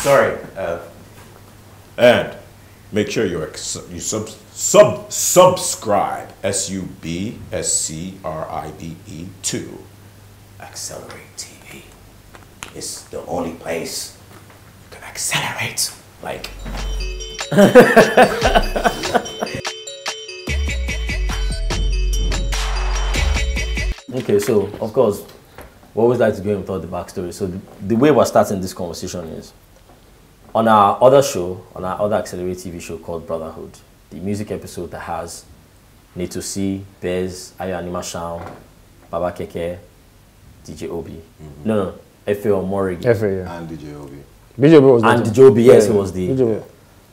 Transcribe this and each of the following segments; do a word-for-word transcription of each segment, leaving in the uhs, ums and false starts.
Sorry. Uh. And make sure you ex you sub sub subscribe S U B S C R I B E to Accelerate T V. It's the only place you can accelerate like. Okay, so of course, we always like to go in without the backstory. So the, the way we're starting this conversation is on our other show, on our other Accelerate T V show called Brotherhood, the music episode that has NATO C, Bez, Ayo Anima Shao, Baba Keke, D J Obi. Mm-hmm. No, no, Efe Omorigi. Efe, yeah. And D J Obi. D J Obi was and D J Obi, yes, yeah, yeah. It was the. D J.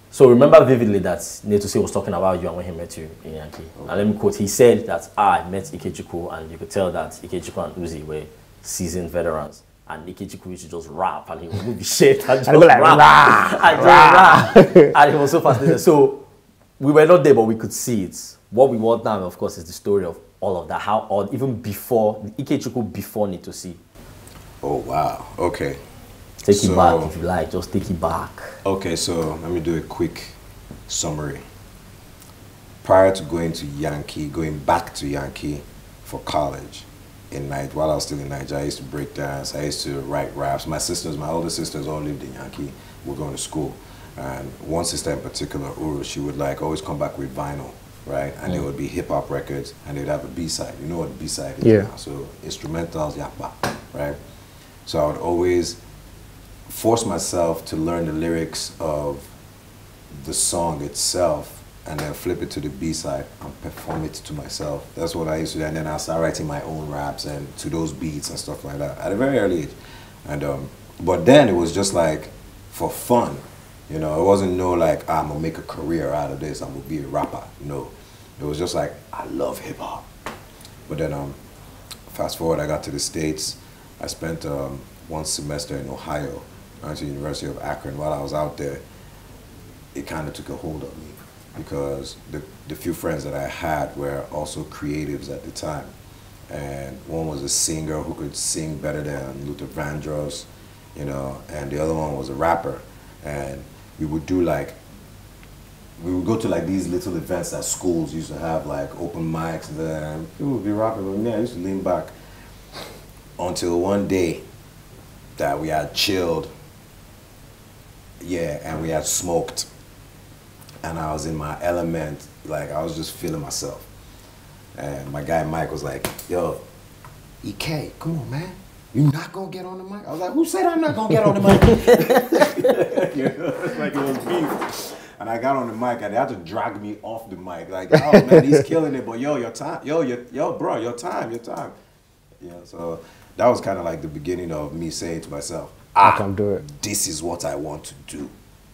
So remember vividly that Neto C was talking about you and when he met you in Yankee. Okay. And let me quote, he said that ah, I met Ikechukwu and you could tell that Ikechukwu and Uzi were seasoned veterans. And Ikechukwu used to just rap and he would move the shit and just and like, rap. Rah, and, rah. Rap. And he was so fascinated. So we were not there, but we could see it. What we want now, of course, is the story of all of that. How odd, even before, Ikechukwu before Neto C. Oh, wow. Okay. Take it back if you like, just take it back. Okay, so let me do a quick summary. Prior to going to Yankee, going back to Yankee for college, in night while I was still in Nigeria, I used to break dance, I used to write raps. My sisters, my older sisters all lived in Yankee, were going to school. And one sister in particular, Uru, she would like always come back with vinyl, right? And mm. it would be hip hop records and they'd have a B-side. You know what a B-side is yeah. now. So instrumentals, yakba, right? So I would always force myself to learn the lyrics of the song itself and then flip it to the B-side and perform it to myself. That's what I used to do. And then I started writing my own raps and to those beats and stuff like that at a very early age. And, um, but then it was just like for fun, you know, it wasn't no like, I'm gonna make a career out of this, I'm gonna be a rapper, no. It was just like, I love hip hop. But then um, fast forward, I got to the States. I spent um, one semester in Ohio. I went to the University of Akron. While I was out there, it kind of took a hold of me because the, the few friends that I had were also creatives at the time. And one was a singer who could sing better than Luther Vandross, you know, and the other one was a rapper. And we would do like, we would go to like these little events that schools used to have, like open mics, and then people would be rapping, but me, I used to lean back until one day that we had chilled. Yeah, and we had smoked. And I was in my element, like I was just feeling myself. And my guy Mike was like, yo, E K, come on, man. You not gonna get on the mic? I was like, who said I'm not gonna get on the mic? You know, it's like it was beef. And I got on the mic and they had to drag me off the mic. Like, oh man, he's killing it, but yo, your time, yo, your, yo, bro, your time, your time. Yeah, so that was kind of like the beginning of me saying to myself, ah, I can do it. This is what I want to do,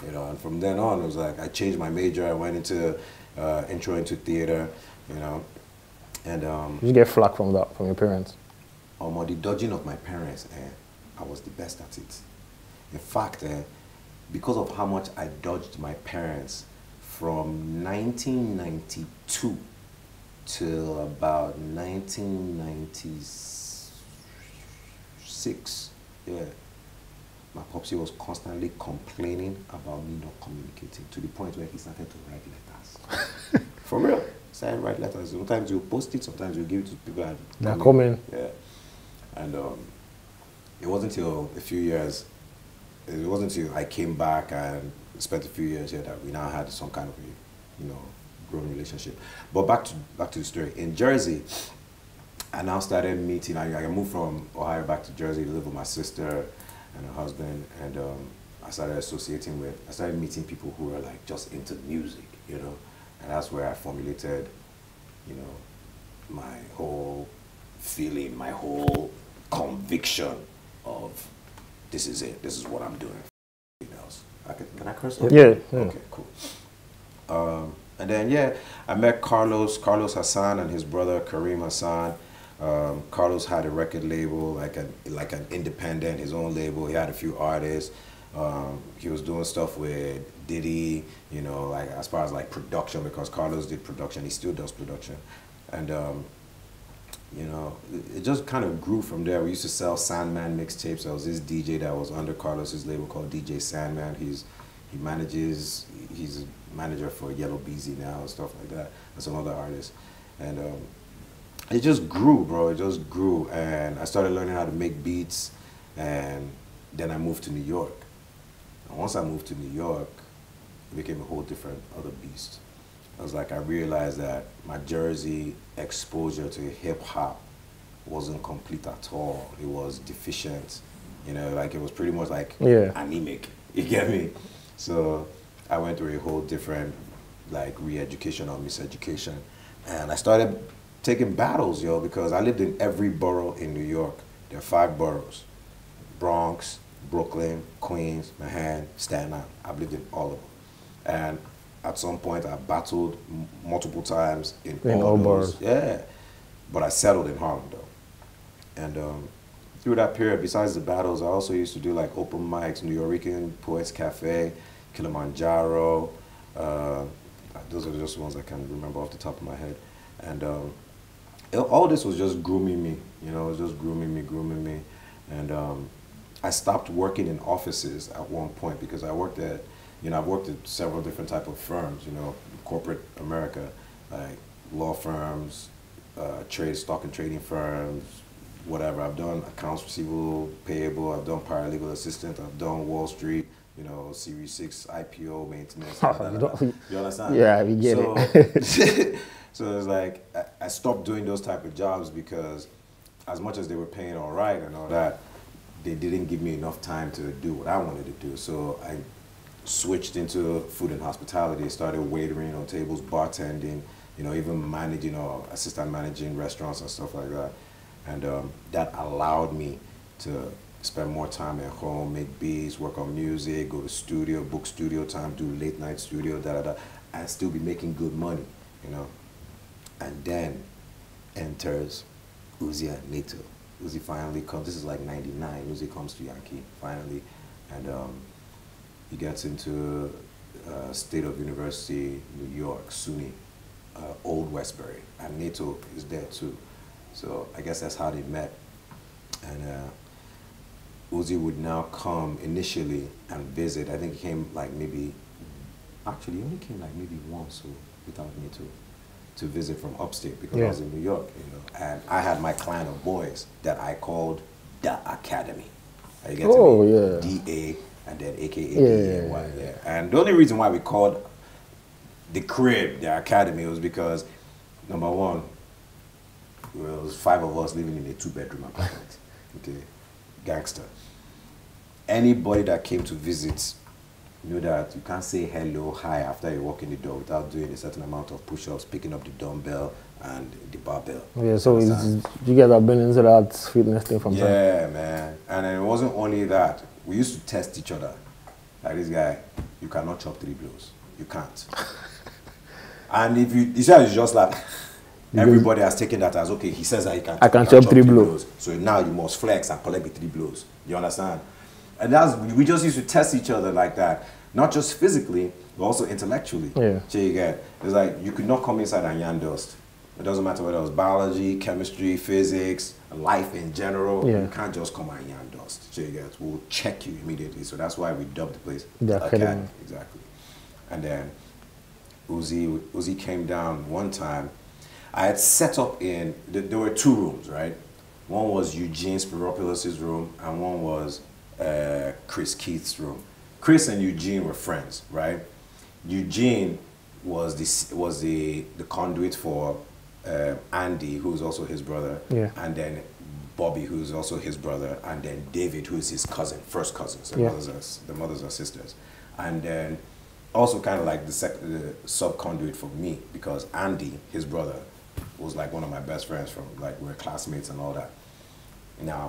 you know. And from then on, it was like I changed my major. I went into uh, intro into theater, you know. And um, did you get flack from that from your parents? Um, on the dodging of my parents, eh, I was the best at it. In fact, eh, because of how much I dodged my parents from nineteen ninety-two till about nineteen ninety-six, yeah. My popsy was constantly complaining about me not communicating to the point where he started to write letters. For real, he started to write letters. Sometimes you post it, sometimes you give it to people. And they're coming. Yeah. And um, it wasn't until a few years, it wasn't until I came back and spent a few years here that we now had some kind of a, you know, growing relationship. But back to, back to the story. In Jersey, I now started meeting, I, I moved from Ohio back to Jersey to live with my sister and her husband, and um, I started associating with, I started meeting people who were like just into music, you know, and that's where I formulated, you know, my whole feeling, my whole conviction of this is it, this is what I'm doing. I can, can I curse? Yeah, yeah. Okay, cool. Um, and then yeah, I met Carlos, Carlos Hassan and his brother Karim Hassan. Um, Carlos had a record label, like an like an independent, his own label. He had a few artists. Um, he was doing stuff with Diddy, you know, like as far as like production, because Carlos did production, he still does production. And um, You know, it just kind of grew from there. We used to sell Sandman mixtapes. There was this D J that was under Carlos's label called D J Sandman. He's he manages. He's a manager for Yellow Beezy now and stuff like that, and some other artists. And um, it just grew, bro. It just grew, and I started learning how to make beats. And then I moved to New York. And once I moved to New York, it became a whole different other beast. I was like, I realized that my Jersey exposure to hip hop wasn't complete at all. It was deficient, you know, like it was pretty much like yeah. anemic, you get me? So I went through a whole different like re-education or miseducation. And I started taking battles, yo, because I lived in every borough in New York. There are five boroughs, Bronx, Brooklyn, Queens, Manhattan, Staten Island. I've lived in all of them. And at some point, I battled m multiple times in, in all bars. Yeah, but I settled in Harlem though. And um, through that period, besides the battles, I also used to do like open mics, New Yorican, Poets Cafe, Kilimanjaro. Uh, those are just ones I can remember off the top of my head. And um, it, all this was just grooming me, you know, it was just grooming me, grooming me. And um, I stopped working in offices at one point because I worked at You know, I've worked at several different type of firms, you know, corporate America, like law firms, uh, trade, stock and trading firms, whatever. I've done accounts receivable, payable, I've done paralegal assistant, I've done Wall Street, you know, Series six, I P O, maintenance, da, da, da, da. You understand? Yeah, we get so, it. So it's like, I stopped doing those type of jobs because as much as they were paying all right and all that, they didn't give me enough time to do what I wanted to do. So I switched into food and hospitality, started waitering on tables, bartending, you know, even managing or assistant managing restaurants and stuff like that. And um, that allowed me to spend more time at home, make beats, work on music, go to studio, book studio time, do late night studio, da da da, and still be making good money, you know. And then enters Uzi and NATO. Uzi finally comes, this is like ninety-nine, Uzi comes to Yankee finally, and um, he gets into uh, State of University, New York, SUNY, uh, Old Westbury, and NATO is there too. So I guess that's how they met. And uh, Uzi would now come initially and visit. I think he came like maybe, actually he only came like maybe once or without NATO to visit from upstate because yeah. I was in New York, you know. And I had my clan of boys that I called the Academy. You get oh, to me? Yeah. D A and then A K A yeah. yeah. And the only reason why we called the crib the Academy was because, number one, well, it was five of us living in a two-bedroom apartment, okay, gangster. Anybody that came to visit knew that you can't say hello, hi after you walk in the door without doing a certain amount of push-ups, picking up the dumbbell and the barbell. Yeah, so it's, you guys have been into that fitness thing from yeah, time. Yeah, man. And it wasn't only that. We used to test each other. Like this guy, you cannot chop three blows. You can't. And if you, you said it's just like, everybody has taken that as, okay, he says that he can, I can, can chop, chop three, three blows. blows. So now you must flex and collect the three blows. You understand? And that's, we just used to test each other like that. Not just physically, but also intellectually. Yeah. So you get, it's like, you could not come inside and yarn dust. It doesn't matter whether it was biology, chemistry, physics, life in general. Yeah. You can't just come out and yarn dust. So you guys will check you immediately. So that's why we dubbed the place the Academy. Exactly. And then Uzi, Uzi came down one time. I had set up in, there were two rooms, right? One was Eugene Spiropoulos' room and one was uh, Chris Keith's room. Chris and Eugene were friends, right? Eugene was the, was the, the conduit for Uh, Andy, who's also his brother, yeah. and then Bobby, who's also his brother, and then David, who's his cousin, first cousins, the, yeah. mothers, are, the mothers are sisters. And then also kind of like the, sec the sub-conduit for me, because Andy, his brother, was like one of my best friends from, like, we were classmates and all that. Now,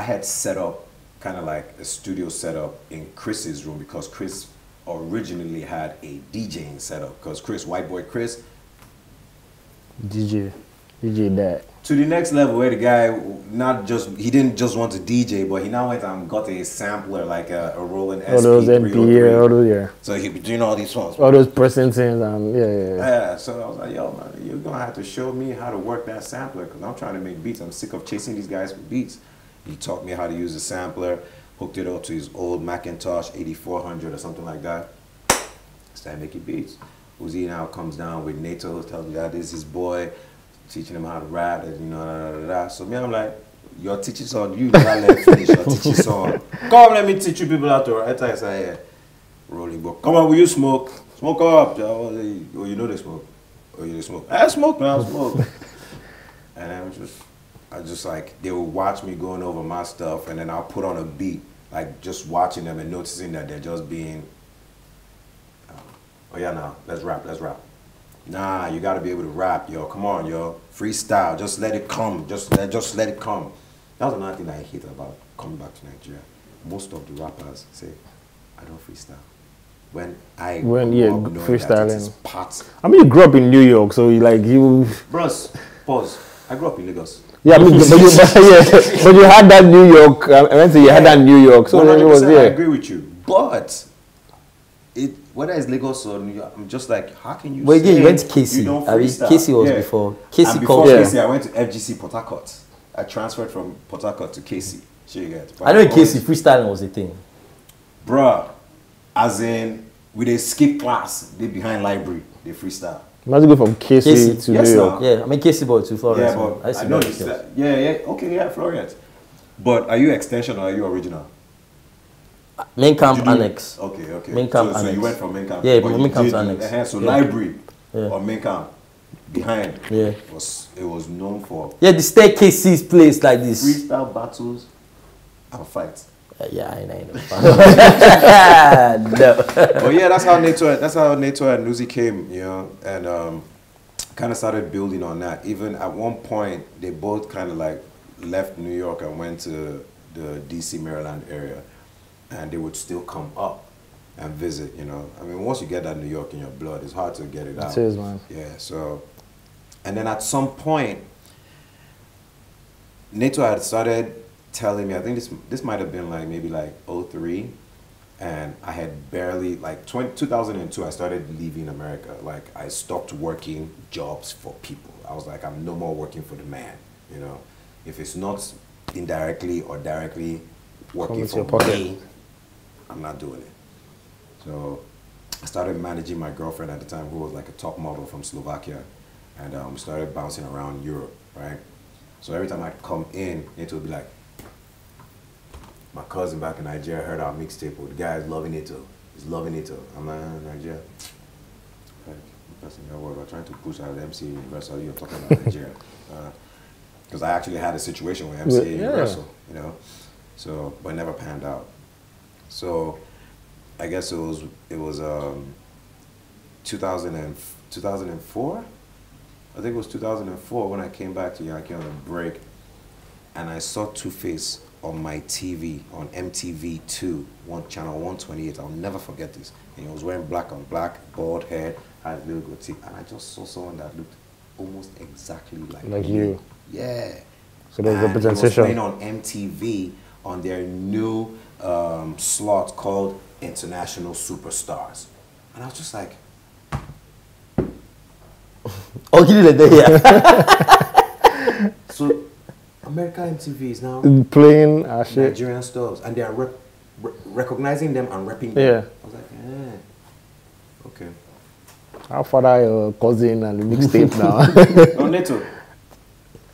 I had set up kind of like a studio setup in Chris's room, because Chris originally had a DJing setup, because Chris, white boy Chris, D J. D J that. To the next level where the guy not just, he didn't just want to D J, but he now went and got a sampler, like a, a Roland S P three oh three. All those M P, all those, yeah. So he be doing all these songs. All those percentages, um, yeah, yeah, yeah. Yeah, so I was like, yo, man, you're going to have to show me how to work that sampler, because I'm trying to make beats. I'm sick of chasing these guys with beats. He taught me how to use a sampler, hooked it up to his old Macintosh eighty-four hundred or something like that. Started making beats. Uzi now comes down with NATO, tells me that this is his boy, teaching him how to rap, and you know, da, da, da, da. So me, I'm like, your teacher's on you, not let finish your teacher's on. Come, let me teach you people how to write. I said, yeah, rolling book. Come on, will you smoke? Smoke up. Oh, you know they smoke. Oh, you they smoke. I smoke, man, I smoke. And I was just, I just like, they would watch me going over my stuff, and then I'll put on a beat, like just watching them and noticing that they're just being, oh yeah, now, let's rap, let's rap. Nah, you gotta be able to rap, yo. Come on, yo. Freestyle. Just let it come. Just let, just let it come. That was another thing I hate about coming back to Nigeria. Most of the rappers say, "I don't freestyle." When I when yeah, freestyling. Parts. I mean, you grew up in New York, so you like you. Bros, pause. I grew up in Lagos. Yeah, I mean, but you, but, yeah, but you had that New York. I meant to say you had that New York. So one hundred percent, it was there. I agree with you, but it. Whether it's Lagos or New York, I'm just like, how can you? Well, yeah, you went to K C. K C was yeah. before. K C and before K C, yeah. I went to F G C Port Harcourt. I transferred from Port Harcourt to K C. Sure you get. I know in K C freestyling was a thing. Bruh, as in, we they skip class, they behind library, they freestyle. Let's go from K C, K C to yes, New York. Now. Yeah, I mean K C boy to Florence. Yeah, but I, I know it's that. Yeah, yeah, okay, yeah, Florence. But are you extension or are you original? Main camp annex. Okay, okay. Main camp so, annex. So you went from main camp. Yeah, from main camp to annex. So yeah. library yeah. or main camp behind. Yeah. Was it was known for? Yeah, the staircases placed like this. Freestyle battles and fights. Uh, yeah, I know. I know. No. But yeah, that's how NATO. That's how NATO and Uzi came. You know, and um, kind of started building on that. Even at one point, they both kind of like left New York and went to the D C Maryland area. And they would still come up and visit, you know. I mean, once you get that New York in your blood, it's hard to get it out. It is, man. Yeah, so. And then at some point, NATO had started telling me, I think this this might have been like maybe like oh three, and I had barely, like twenty, two thousand two, I started leaving America. Like, I stopped working jobs for people. I was like, I'm no more working for the man, you know. If it's not indirectly or directly working for me, I'm not doing it. So I started managing my girlfriend at the time, who was like a top model from Slovakia, and um, started bouncing around Europe, right? So every time I'd come in, it would be like, my cousin back in Nigeria heard our mixtape, the guy is loving it too. He's loving it too. I'm like, oh, Nigeria. Like, that's in your world. We're trying to push out M C Universal. You're talking about Nigeria. Because uh, I actually had a situation with M C yeah. Universal, you know? So, but it never panned out. So, I guess it was it was um, two thousand four. I think it was two thousand four when I came back to Yankee on a break, and I saw Two Face on my T V on M T V two, one channel one twenty-eight. I'll never forget this. And he was wearing black on black, bald head, had a little good teeth, and I just saw someone that looked almost exactly like like me. You. Yeah. So there's and representation. He was playing on M T V on their new Um, slot called International Superstars, and I was just like, "Oh, you did it, yeah." So, American M T V is now playing our Nigerian stars, and they are rep re recognizing them and repping them. Yeah, I was like, eh. "Okay." How far are your cousin and the mixtape now? No, Neto.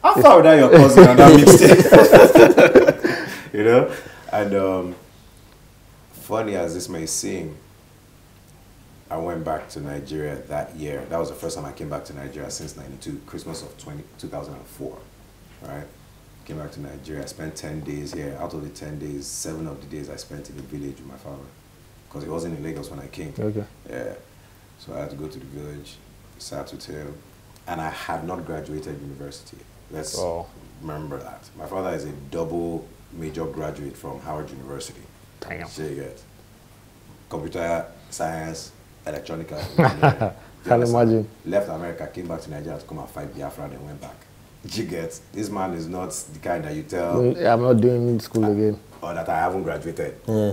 How far are your cousin and that mixtape? You know. And um, funny as this may seem, I went back to Nigeria that year. That was the first time I came back to Nigeria since ninety-two, Christmas of two thousand four, right? Came back to Nigeria, I spent ten days here. Out of the ten days, seven of the days I spent in the village with my father, because he wasn't in Lagos when I came. Okay. Yeah, so I had to go to the village, sat with him, and I had not graduated university. Let's oh. remember that. My father is a double major graduate from Howard University. Damn. So you get computer science, electronics. Can imagine. Left America, came back to Nigeria to come and fight Biafra, and went back. you get, this man is not the kind that you tell. I'm not doing school I, again. Or that I haven't graduated. Yeah.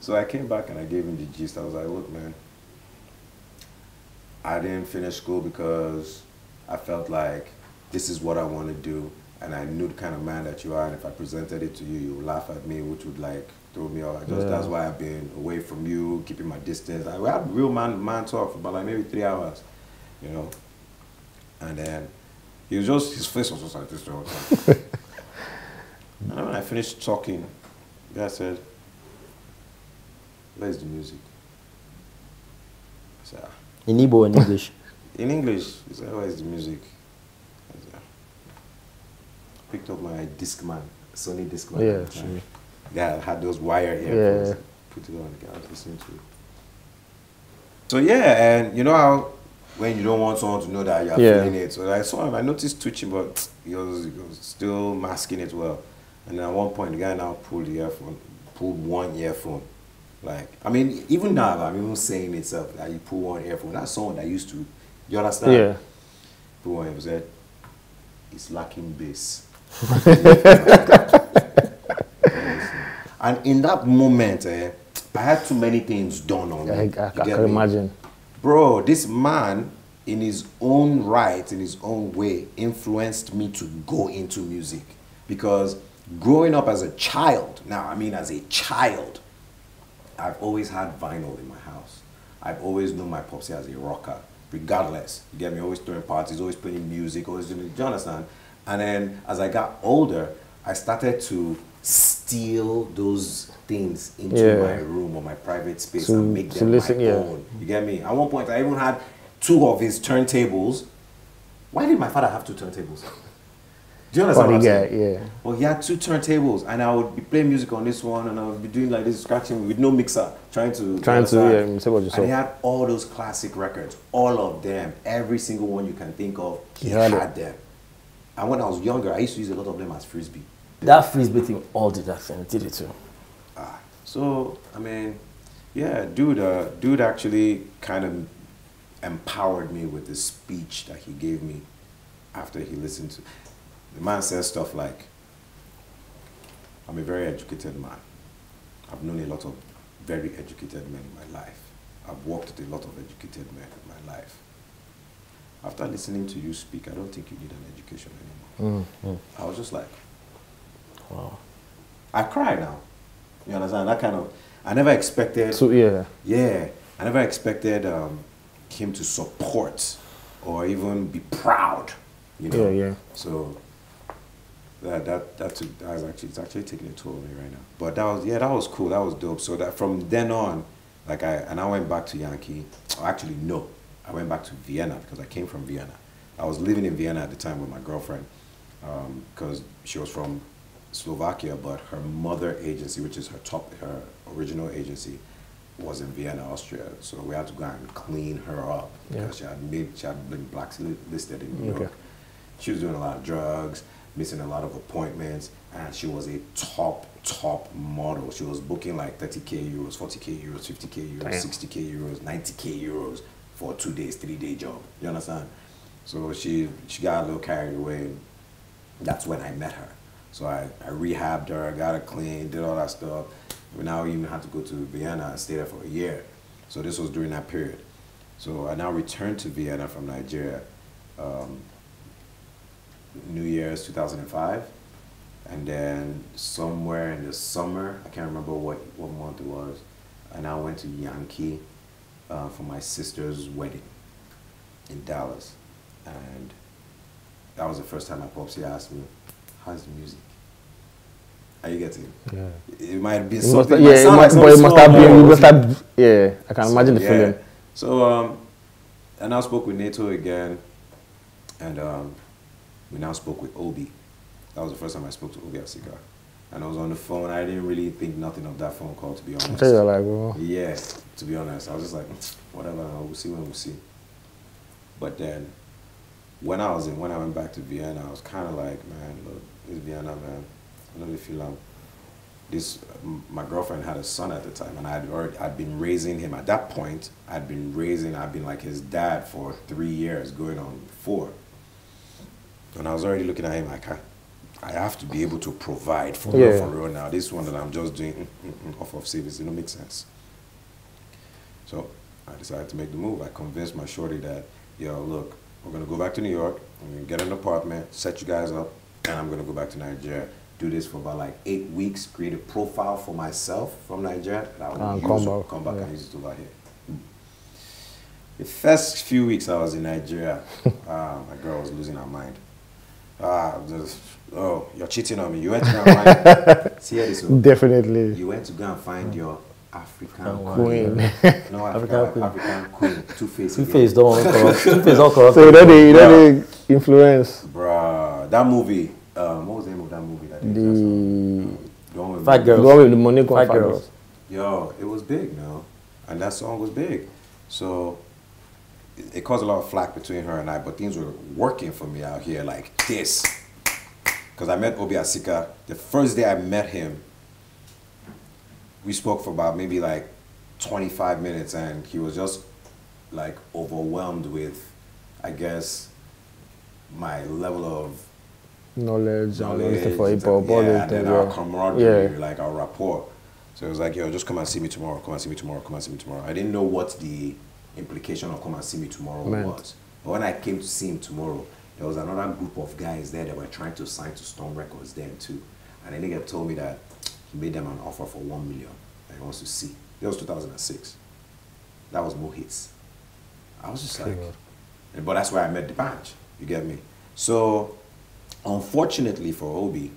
So I came back and I gave him the gist. I was like, look, man, I didn't finish school because I felt like this is what I want to do. And I knew the kind of man that you are. And if I presented it to you, you would laugh at me, which would like throw me off. Just, yeah. That's why I've been away from you, keeping my distance. I, we had real man, man talk for about like maybe three hours, you know. And then he was just, his face was just like this the whole time. And when I finished talking, the guy said, where's the music? I said, ah. In Igbo or in English? In English. He said, where's the music? I said, ah. Picked up my Discman, Sony Discman. Yeah, sure. Yeah, I had those wire earphones. Yeah. Put it on, the guy was listening to it. So yeah, and you know how when you don't want someone to know that you're yeah. feeling it. So I saw him, I noticed twitching, but he was, he was still masking it well. And then at one point, the guy now pulled the earphone, pulled one earphone. Like, I mean, even now, I'm even saying itself that like, you pull one earphone. That's someone that used to, you understand? Yeah. Pull one earphone, said, it's lacking bass. And in that moment, eh, I had too many things done on me. I, I, I can me? imagine. Bro, this man, in his own right, in his own way, influenced me to go into music. Because growing up as a child, now I mean as a child, I've always had vinyl in my house. I've always known my popsy as a rocker, regardless. You get me? Always throwing parties, always playing music, always doing, do you understand? And then as I got older, I started to steal those things into yeah. my room or my private space to, and make them listen, my yeah. own. You get me? At one point, I even had two of his turntables. Why did my father have two turntables? Do you understand what I'm saying? Yeah. Well, he had two turntables, and I would be playing music on this one, and I would be doing like this, scratching with no mixer, trying to trying to yeah. Say what you saw. And he had all those classic records, all of them, every single one you can think of. He, he had, had them. And when I was younger, I used to use a lot of them as frisbee. That frisbee thing all did that thing, did it too. Ah, so, I mean, yeah, dude, uh, dude actually kind of empowered me with the speech that he gave me after he listened to. The man says stuff like, I'm a very educated man. I've known a lot of very educated men in my life. I've worked with a lot of educated men in my life. After listening to you speak, I don't think you need an education anymore. Mm, mm. I was just like, wow. I cry now. You understand? That kind of, I never expected. So, yeah. Yeah. I never expected um, him to support or even be proud. You know? Yeah, yeah. So that that that, took, that was actually it's actually taking a toll on me right now. But that was yeah, that was cool. That was dope. So that from then on, like I and I went back to Yankee. Or actually, no, I went back to Vienna because I came from Vienna. I was living in Vienna at the time with my girlfriend because um, she was from Slovakia, but her mother agency, which is her top, her original agency, was in Vienna, Austria. So we had to go and clean her up because yeah. she had made, she had been blacklisted in New okay. York. She was doing a lot of drugs, missing a lot of appointments, and she was a top, top model. She was booking like thirty K euros, forty K euros, fifty K euros, damn. sixty K euros, ninety K euros for two days, three day job. You understand? So she she got a little carried away. That's when I met her. So I, I rehabbed her, got her clean, did all that stuff. We now even had to go to Vienna and stay there for a year. So this was during that period. So I now returned to Vienna from Nigeria, um, New Year's two thousand five. And then somewhere in the summer, I can't remember what, what month it was, I now went to Yankee uh, for my sister's wedding in Dallas. And that was the first time my popsy asked me, how's the music? Are you getting it? Yeah. It might be something. Yeah, it must have been. Yeah, I can so, imagine the yeah. feeling. So, um, I now spoke with NATO again, and um, we now spoke with Obi. That was the first time I spoke to Obi Asika. And I was on the phone. I didn't really think nothing of that phone call, to be honest. I tell you, like, well. Yeah, to be honest. I was just like, whatever, we'll see when we'll see. But then, when I was in, when I went back to Vienna, I was kind of like, man, look, it's Vienna, man. I don't really feel like this. My girlfriend had a son at the time, and I'd already, I'd been raising him at that point. I'd been raising, I'd been like his dad for three years, going on four. And I was already looking at him like, I, I have to be able to provide for yeah. her for real now. This one that I'm just doing mm, mm, mm, off of savings, it don't make sense. So I decided to make the move. I convinced my shorty that, yo, look, we're going to go back to New York, I'm going to get an apartment, set you guys up, and I'm going to go back to Nigeria. Do this for about like eight weeks, create a profile for myself from Nigeria, and I will um, use combo. It, come back yeah. and use it over here. The first few weeks I was in Nigeria, uh, my girl was losing her mind. Ah, just, oh, you're cheating on me. You went to go and find Definitely. You went to go and find your African oh, queen. No, African, African queen. African queen. Two-Face. Two-Face don't corrupt. Two-Face don't corrupt. So then they, then they influence. Bruh, that movie. Um, what was the name of that movie? That the um, with Fat Girls. Girls. With the money Fat Girls. Girls. Yo, it was big, no? And that song was big. So it caused a lot of flack between her and I, but things were working for me out here like this. Because I met Obi Asika. The first day I met him, we spoke for about maybe like twenty-five minutes, and he was just like overwhelmed with, I guess, my level of knowledge, knowledge for hip hop, yeah, and then our camaraderie, yeah. like our rapport. So it was like, yo, just come and see me tomorrow, come and see me tomorrow, come and see me tomorrow. I didn't know what the implication of come and see me tomorrow Man. was. But when I came to see him tomorrow, there was another group of guys there that were trying to sign to Stone Records then too. And then they told me that he made them an offer for one million that he wants to see. That was two thousand six. That was Mo'Hits. I was just like, but that's where I met the band, you get me? So unfortunately for Obi,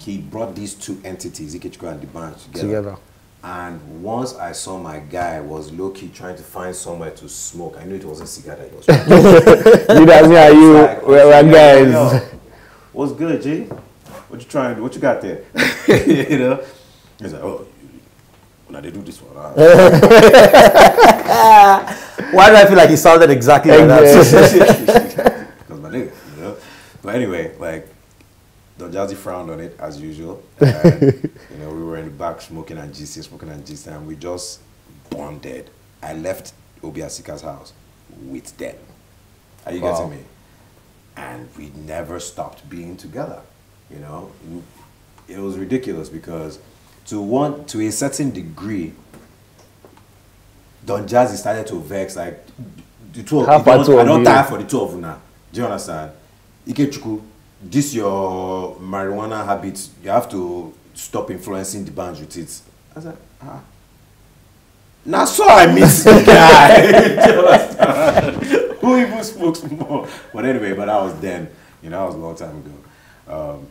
he brought these two entities, Ikechukwu and the band, together. together. And once I saw my guy was low-key trying to find somewhere to smoke, I knew it wasn't a cigar that he was smoking. You know, me and you, like, we're like, like, guys. Yo, what's good, G? What you trying? What you got there? You know? He's like, oh, well, now they do this one. Right? Why do I feel like he sounded exactly like that? Because my nigga, you know? But anyway, like, Don Jazzy frowned on it as usual. And, you know, we were in the back smoking and G C, smoking and G C, and we just bonded. I left Obi Asika's house with them. Are you wow. getting me? And we never stopped being together. You know, it was ridiculous because to one to a certain degree, Don Jazzy started to vex like the two of you don't, two I don't die for the two of you now. Do you understand? Ikechukwu, this your marijuana habit, you have to stop influencing the band with it. I was like, ah. Now, so I miss the guy. Who even smokes more? But anyway, but that was then. You know, that was a long time ago. Um,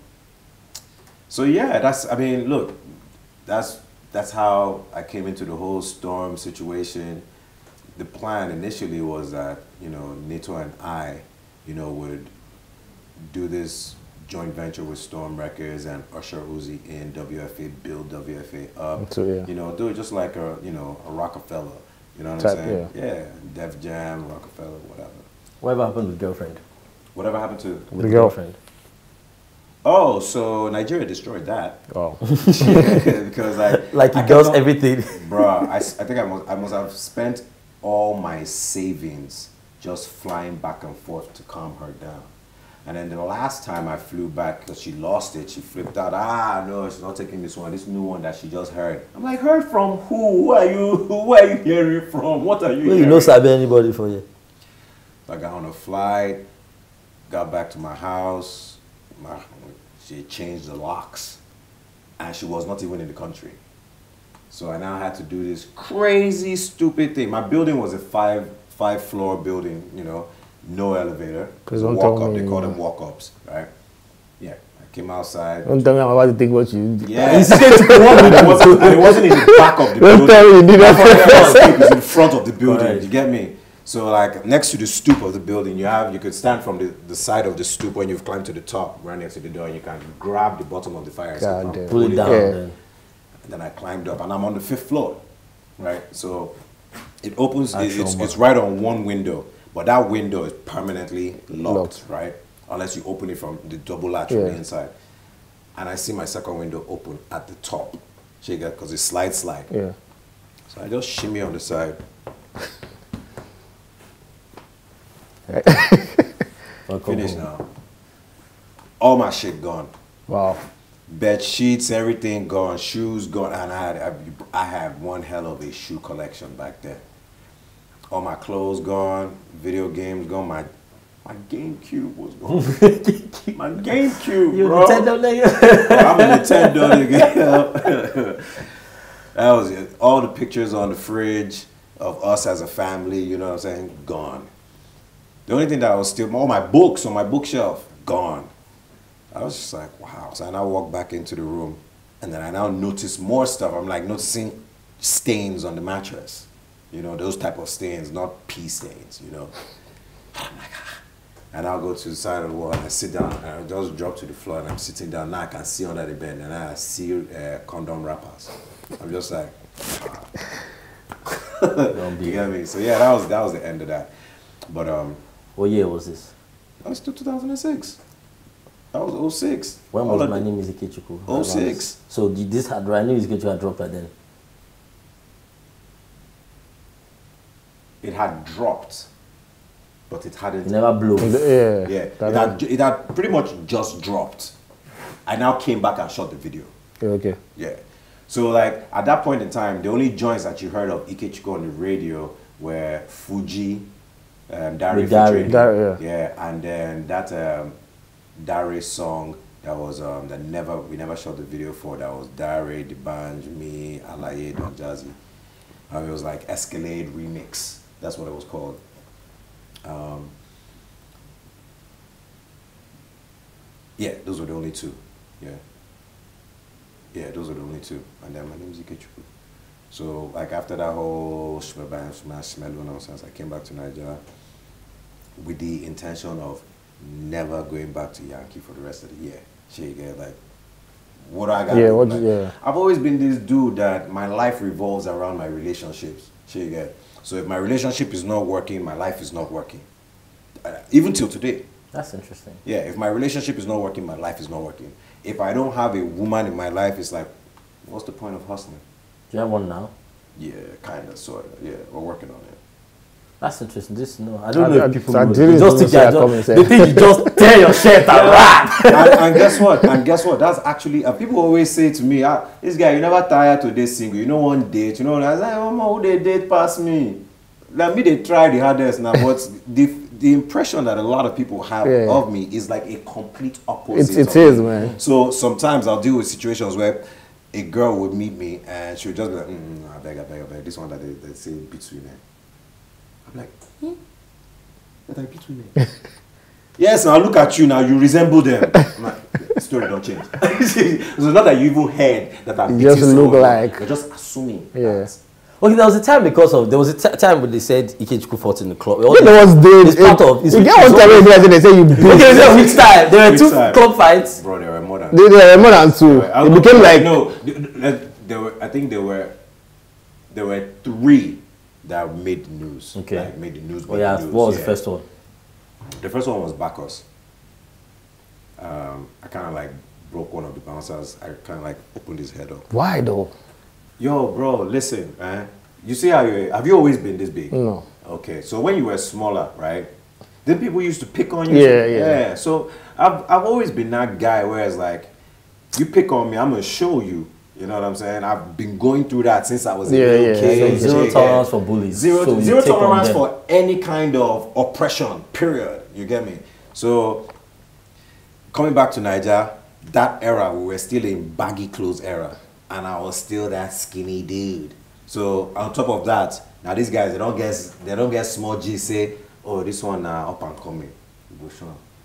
so yeah, that's, I mean, look, that's, that's how I came into the whole Storm situation. The plan initially was that, you know, NATO and I, you know, would do this joint venture with Storm Records and usher Uzi in, W F A, build W F A up, so, yeah. you know, do it just like a, you know, a Rockefeller, you know what Type, I'm saying? Yeah. yeah, Def Jam, Rockefeller, whatever. Whatever happened with Girlfriend? Whatever happened to? With the Girlfriend. Oh, so Nigeria destroyed that. Oh. Yeah, because like. Like it does everything. Bruh, I, I think I must, I must have spent all my savings just flying back and forth to calm her down. And then the last time I flew back, because she lost it, she flipped out. Ah, no, she's not taking this one, this new one that she just heard. I'm like, heard from who? Who are you? Who are you hearing from? What are you well, hearing? You know, sabe anybody for you. So I got on a flight, got back to my house. My, she changed the locks. And she was not even in the country. So I now had to do this crazy, stupid thing. My building was a five, five floor building, you know. No elevator. Don't walk up. They call them walk ups, right? Yeah. I came outside. Don't tell me I'm about to think what you. Yeah. It wasn't, it wasn't in the back of the building. Don't tell me you did. It was in front of the building. Right. You get me? So like next to the stoop of the building, you have you could stand from the, the side of the stoop when you've climbed to the top, right next to the door, and you can grab the bottom of the fire escape and pull it down. Yeah. Then. And then I climbed up, and I'm on the fifth floor, right? So it opens. It, it's, it's right on one window. But that window is permanently locked, locked, right? Unless you open it from the double latch yeah. from the inside. And I see my second window open at the top. Shake it, because it slides, slide. Yeah. So I just shimmy on the side. Finish now. all my shit gone. Wow. Bed sheets, everything gone, shoes gone, and I had, I had one hell of a shoe collection back then. All my clothes gone, video games gone, my my GameCube was gone. My GameCube, you bro. Nintendo nigga? I'm a Nintendo nigga. That was it. All the pictures on the fridge of us as a family, you know what I'm saying, gone. The only thing that I was still, all my books on my bookshelf, gone. I was just like, wow. So I now walk back into the room, and then I now notice more stuff. I'm like noticing stains on the mattress. You know, those type of stains, not pee stains, you know. I'm like, ah. And I'll go to the side of the wall, and I sit down, and I just drop to the floor, and I'm sitting down. Now I can see under the bed, and I see uh, condom wrappers. I'm just like, ah. Don't be you get me? So yeah, that was, that was the end of that. But, um. What year was this? That was still two thousand six. That was oh six. When was My Name Is Ikechukwu? oh six. So did this had My Name Is Ikechukwu had dropped by then? It had dropped, but it hadn't. It never blew. Yeah. Yeah. It had, it had pretty much just dropped. I now came back and shot the video. Okay. Yeah. So like at that point in time, the only joints that you heard of Ikechukwu on the radio were Fuji, um, Dari, Dari. Dari, yeah. Yeah, and then that. Um, Dare song that was um that never we never shot the video for, that was Dare, the band, me, Alaye, Don Jazzy. Um, it was like Escalade Remix. That's what it was called. Um, yeah, those were the only two. Yeah. Yeah, those were the only two. And then My Name Is Ikechukwu. So like after that whole shmebang, smash, smell nonsense, I came back to Nigeria with the intention of never going back to Yankee for the rest of the year. Shit, yeah, like, what do I got? Yeah, what? Like, yeah. I've always been this dude that my life revolves around my relationships. Shit, yeah. So if my relationship is not working, my life is not working. Uh, even till today. That's interesting. Yeah, if my relationship is not working, my life is not working. If I don't have a woman in my life, it's like, what's the point of hustling? Do you have one now? Yeah, kind of, sort of. Yeah, we're working on it. That's interesting. This no, I don't I, know if people so know. They just think you just, just tear your shirt and rap. And, and guess what? And guess what? That's actually uh, people always say to me, ah, "This guy, you never tired to date single. You know one date. You know." And I was like, "Oh, who they date past me? Like me, they try the hardest now." But the the impression that a lot of people have yeah. of me is like a complete opposite. It, it is, me. man. So sometimes I'll deal with situations where a girl would meet me and she would just be like, mm, mm, "I beg, I beg, I beg." This one that they, they say between them. I'm like, hmm? That I beat women. Yes, now look at you now, you resemble them. I'm like, story don't change. So not that you even heard that I beat you. Just look like. You're just assuming. Yeah. That. Okay, there was a time because of, there was a time when they said Ikechukwu fought in the club. Yeah, there was days. It's part of. It's you get one time when they say you beat. Okay, so which time? There were two time. club fights. Bro, there were more than two. There were more than two. It look, became like. No, there, there were, I think there were, there were three. That made the news. Okay. Like made the news. But yeah. The news, what was yeah. the first one? The first one was Bacchus. Um, I kind of like broke one of the bouncers. I kind of like opened his head up. Why though? Yo, bro, listen, man. Eh? You see how you have you always been this big? No. Okay. So when you were smaller, right? Then people used to pick on you. Yeah, yeah. Yeah. So I've I've always been that guy where it's like, you pick on me, I'm gonna show you. You know what I'm saying? I've been going through that since I was a yeah, little yeah. kid. So zero yeah. tolerance for bullies. Zero, so zero tolerance for any kind of oppression, period. You get me? So, coming back to Nigeria, that era, we were still in baggy clothes era. And I was still that skinny dude. So, on top of that, now these guys, they don't get, they don't get small G, say, oh, this one uh, up and coming.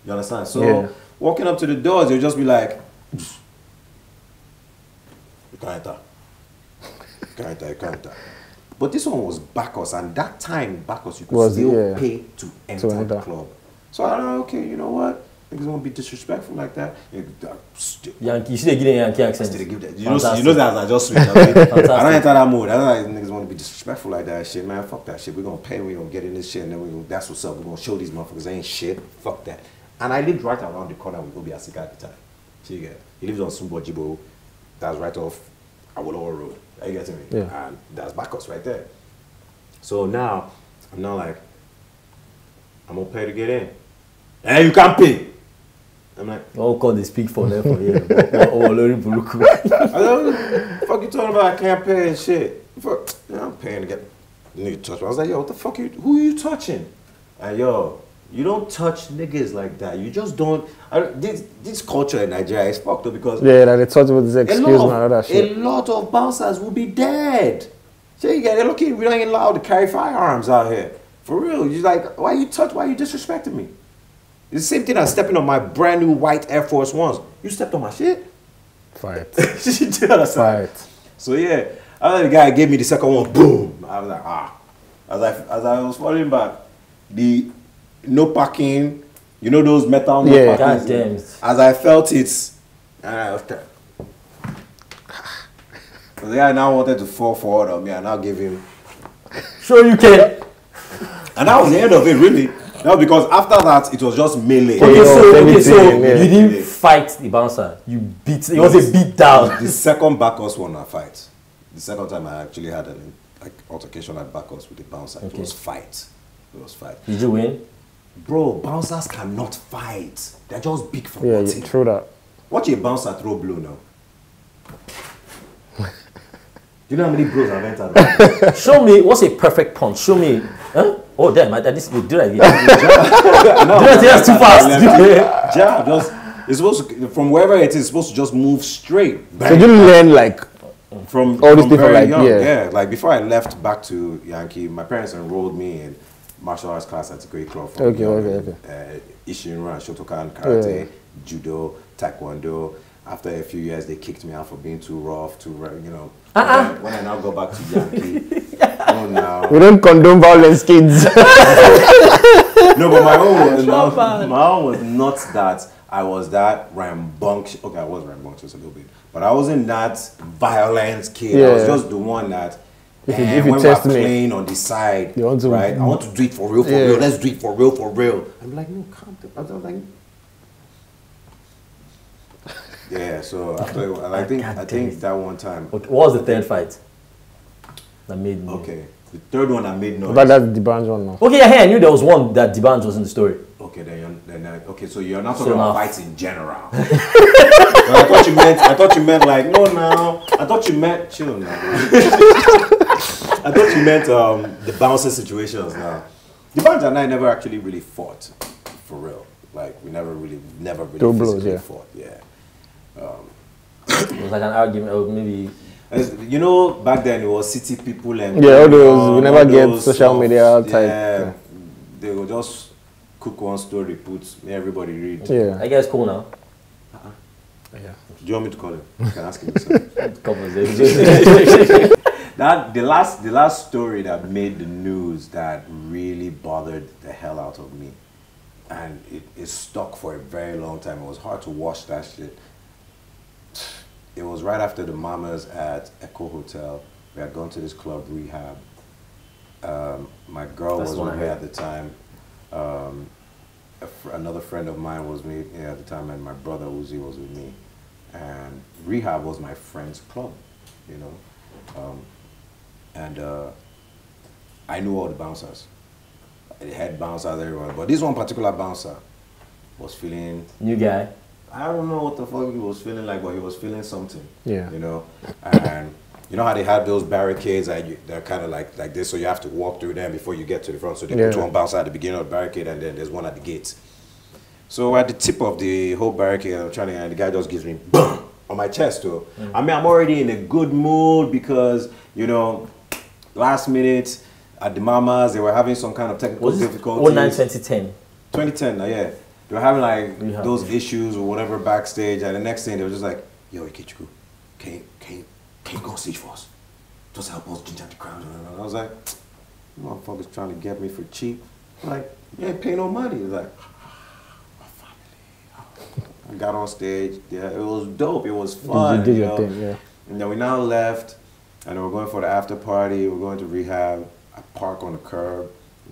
You understand? So, yeah. walking up to the doors, you'll just be like, pfft. You can't enter. You can't enter, you can't enter. But this one was Bacchus, and that time, Bacchus, you could was, still yeah. pay to enter, to enter the club. So I don't know, okay, you know what? Niggas won't be disrespectful like that. Yankee, you see they give the Yankee accent. They give that. You, know, you know that I just switch. I don't enter that mood. I don't know niggas want to be disrespectful like that shit, man. Fuck that shit. We're going to pay, we're going to get in this shit, and then we that's what's up. We're going to show these motherfuckers ain't shit. Fuck that. And I lived right around the corner with Obi Asika at the time. So you get it. He lives on Sumbojibo. That's right off Awolowo Road. Are you getting me? Yeah. And that's Bacchus right there. So now, I'm not like, I'm going to pay to get in. Hey, you can't pay. I'm like, oh, God, they speak for them for you. Oh, Lori Buruku. Fuck you talking about? I can't pay and shit. Fuck, yeah, I'm paying to get the nigga touch me. I was like, yo, what the fuck? You, who are you touching? And yo, you don't touch niggas like that. You just don't. I, this this culture in Nigeria is fucked up because yeah, that they touch with this excuse and all that shit. A lot of bouncers will be dead. So you get lucky. We don't even allow to carry firearms out here. For real, you're like, why you touch? Why you disrespecting me? It's the same thing as stepping on my brand new white Air Force Ones. You stepped on my shit. Fight. You Fight. So yeah, I was like, the guy gave me the second one. Boom. I was like, ah. As I as I was falling back, the no parking. You know those metal no yeah, parking. Yeah, goddamn. As I felt it, and I was so the guy now wanted to fall forward on me, and I gave him. Sure you can. And that was the end of it, really. No, because after that, it was just melee. Okay, okay, so, okay, so yeah. you didn't yeah. fight the bouncer. You beat. It was, was a beat down. The second Bacchus one I fight. The second time I actually had an like altercation at Bacchus with the bouncer. Okay. It was fight. It was fight. Did you win? Bro, bouncers cannot fight. They're just big for yeah, you throw that. Watch a bouncer throw blow now. Do you know how many blows I've entered? Right? Show me what's a perfect punch. Show me. Huh? Oh damn! I did this. Do that again. No, do that just too fast. Jab, just it's supposed to, from wherever it is. It's supposed to just move straight. Bang. So you learn like from all these different like young, yeah. yeah. Like before I left back to Yankee, my parents enrolled me in martial arts class at the Great Club. From, okay, you know, okay, okay. Uh, Ishinran, Shotokan, karate, yeah. judo, taekwondo. After a few years, they kicked me out for being too rough, too you know. Uh -uh. When I now go back to Yankee. Oh, no. We don't condone violence, kids. No, but my own was not, my own was not that. I was that rambunctious. Okay, I was rambunctious a little bit, but I wasn't that violent kid. Yeah. I was just the one that if you, if you when we're playing me, on the side, you want to right? I want to do it for real, for yeah. real. Let's do it for real, for real. I'm like, no, calm down. I was like, yeah. So after, I, I think I, I think that one time. What was the third fight? That made noise. Okay, the third one that made noise. But that's the Banj one now. Okay, yeah, hey, I knew there was one that the Banj was in the story. Okay, then you're, then uh, okay, so you're not talking so about now. Fights in general. No, I thought you meant. I thought you meant like no, no. I thought you meant chill now. I thought you meant um the bouncer situations now. The Banj and I never actually really fought, for real. Like we never really, never really physically yeah. fought. Yeah. Um, it was like an argument, or maybe. You know, back then it was city people and yeah, all those. Um, we never all get social media type. Yeah, yeah, they will just cook one story, put everybody read. Yeah, I guess cool now. Uh-huh. Yeah. Do you want me to call him? You can ask him. That the last, the last story that made the news that really bothered the hell out of me, and it, it stuck for a very long time. It was hard to watch that shit. It was right after the Mama's at Echo Hotel. We had gone to this club, Rehab. Um, my girl That's was with me at the time. Um, a fr another friend of mine was with me at the time, and my brother Uzi was with me. And Rehab was my friend's club, you know. Um, and uh, I knew all the bouncers. The head bouncers, everyone. But this one particular bouncer was feeling... New guy. I don't know what the fuck he was feeling like, but he was feeling something. Yeah. You know, and you know how they have those barricades that you, they're kind of like like this, so you have to walk through them before you get to the front. So they yeah. put one bouncer at the beginning of the barricade, and then there's one at the gate. So at the tip of the whole barricade, I'm trying to, and the guy just gives me boom on my chest. Too. Mm. I mean, I'm already in a good mood because you know, last minute at the Mama's, they were having some kind of technical was difficulties. oh nine twenty ten. twenty ten, uh, yeah. They were having like Rehab, those yeah. issues or whatever backstage, and the next thing they were just like, yo, Ikechukwu, can you, can you, can you go on stage for us? Just help us ginger the crowd. And I was like, motherfuckers trying to get me for cheap. I'm like, you ain't pay no money. He's like, my family. I got on stage. Yeah, it was dope. It was fun. You did your thing, yeah. And then we now left, and we're going for the after party. We're going to Rehab. I park on the curb,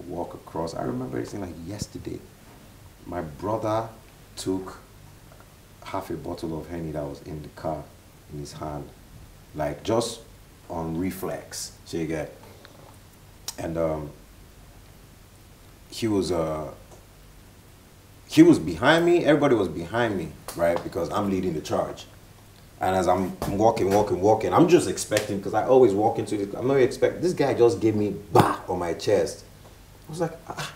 walk across. I remember it seemed like yesterday. My brother took half a bottle of Henny that was in the car in his hand, like just on reflex. So you get, and um, he was uh, he was behind me, everybody was behind me, right? Because I'm leading the charge. And as I'm walking, walking, walking, I'm just expecting, because I always walk into this, I'm not expecting, this guy just gave me bah on my chest. I was like, ah.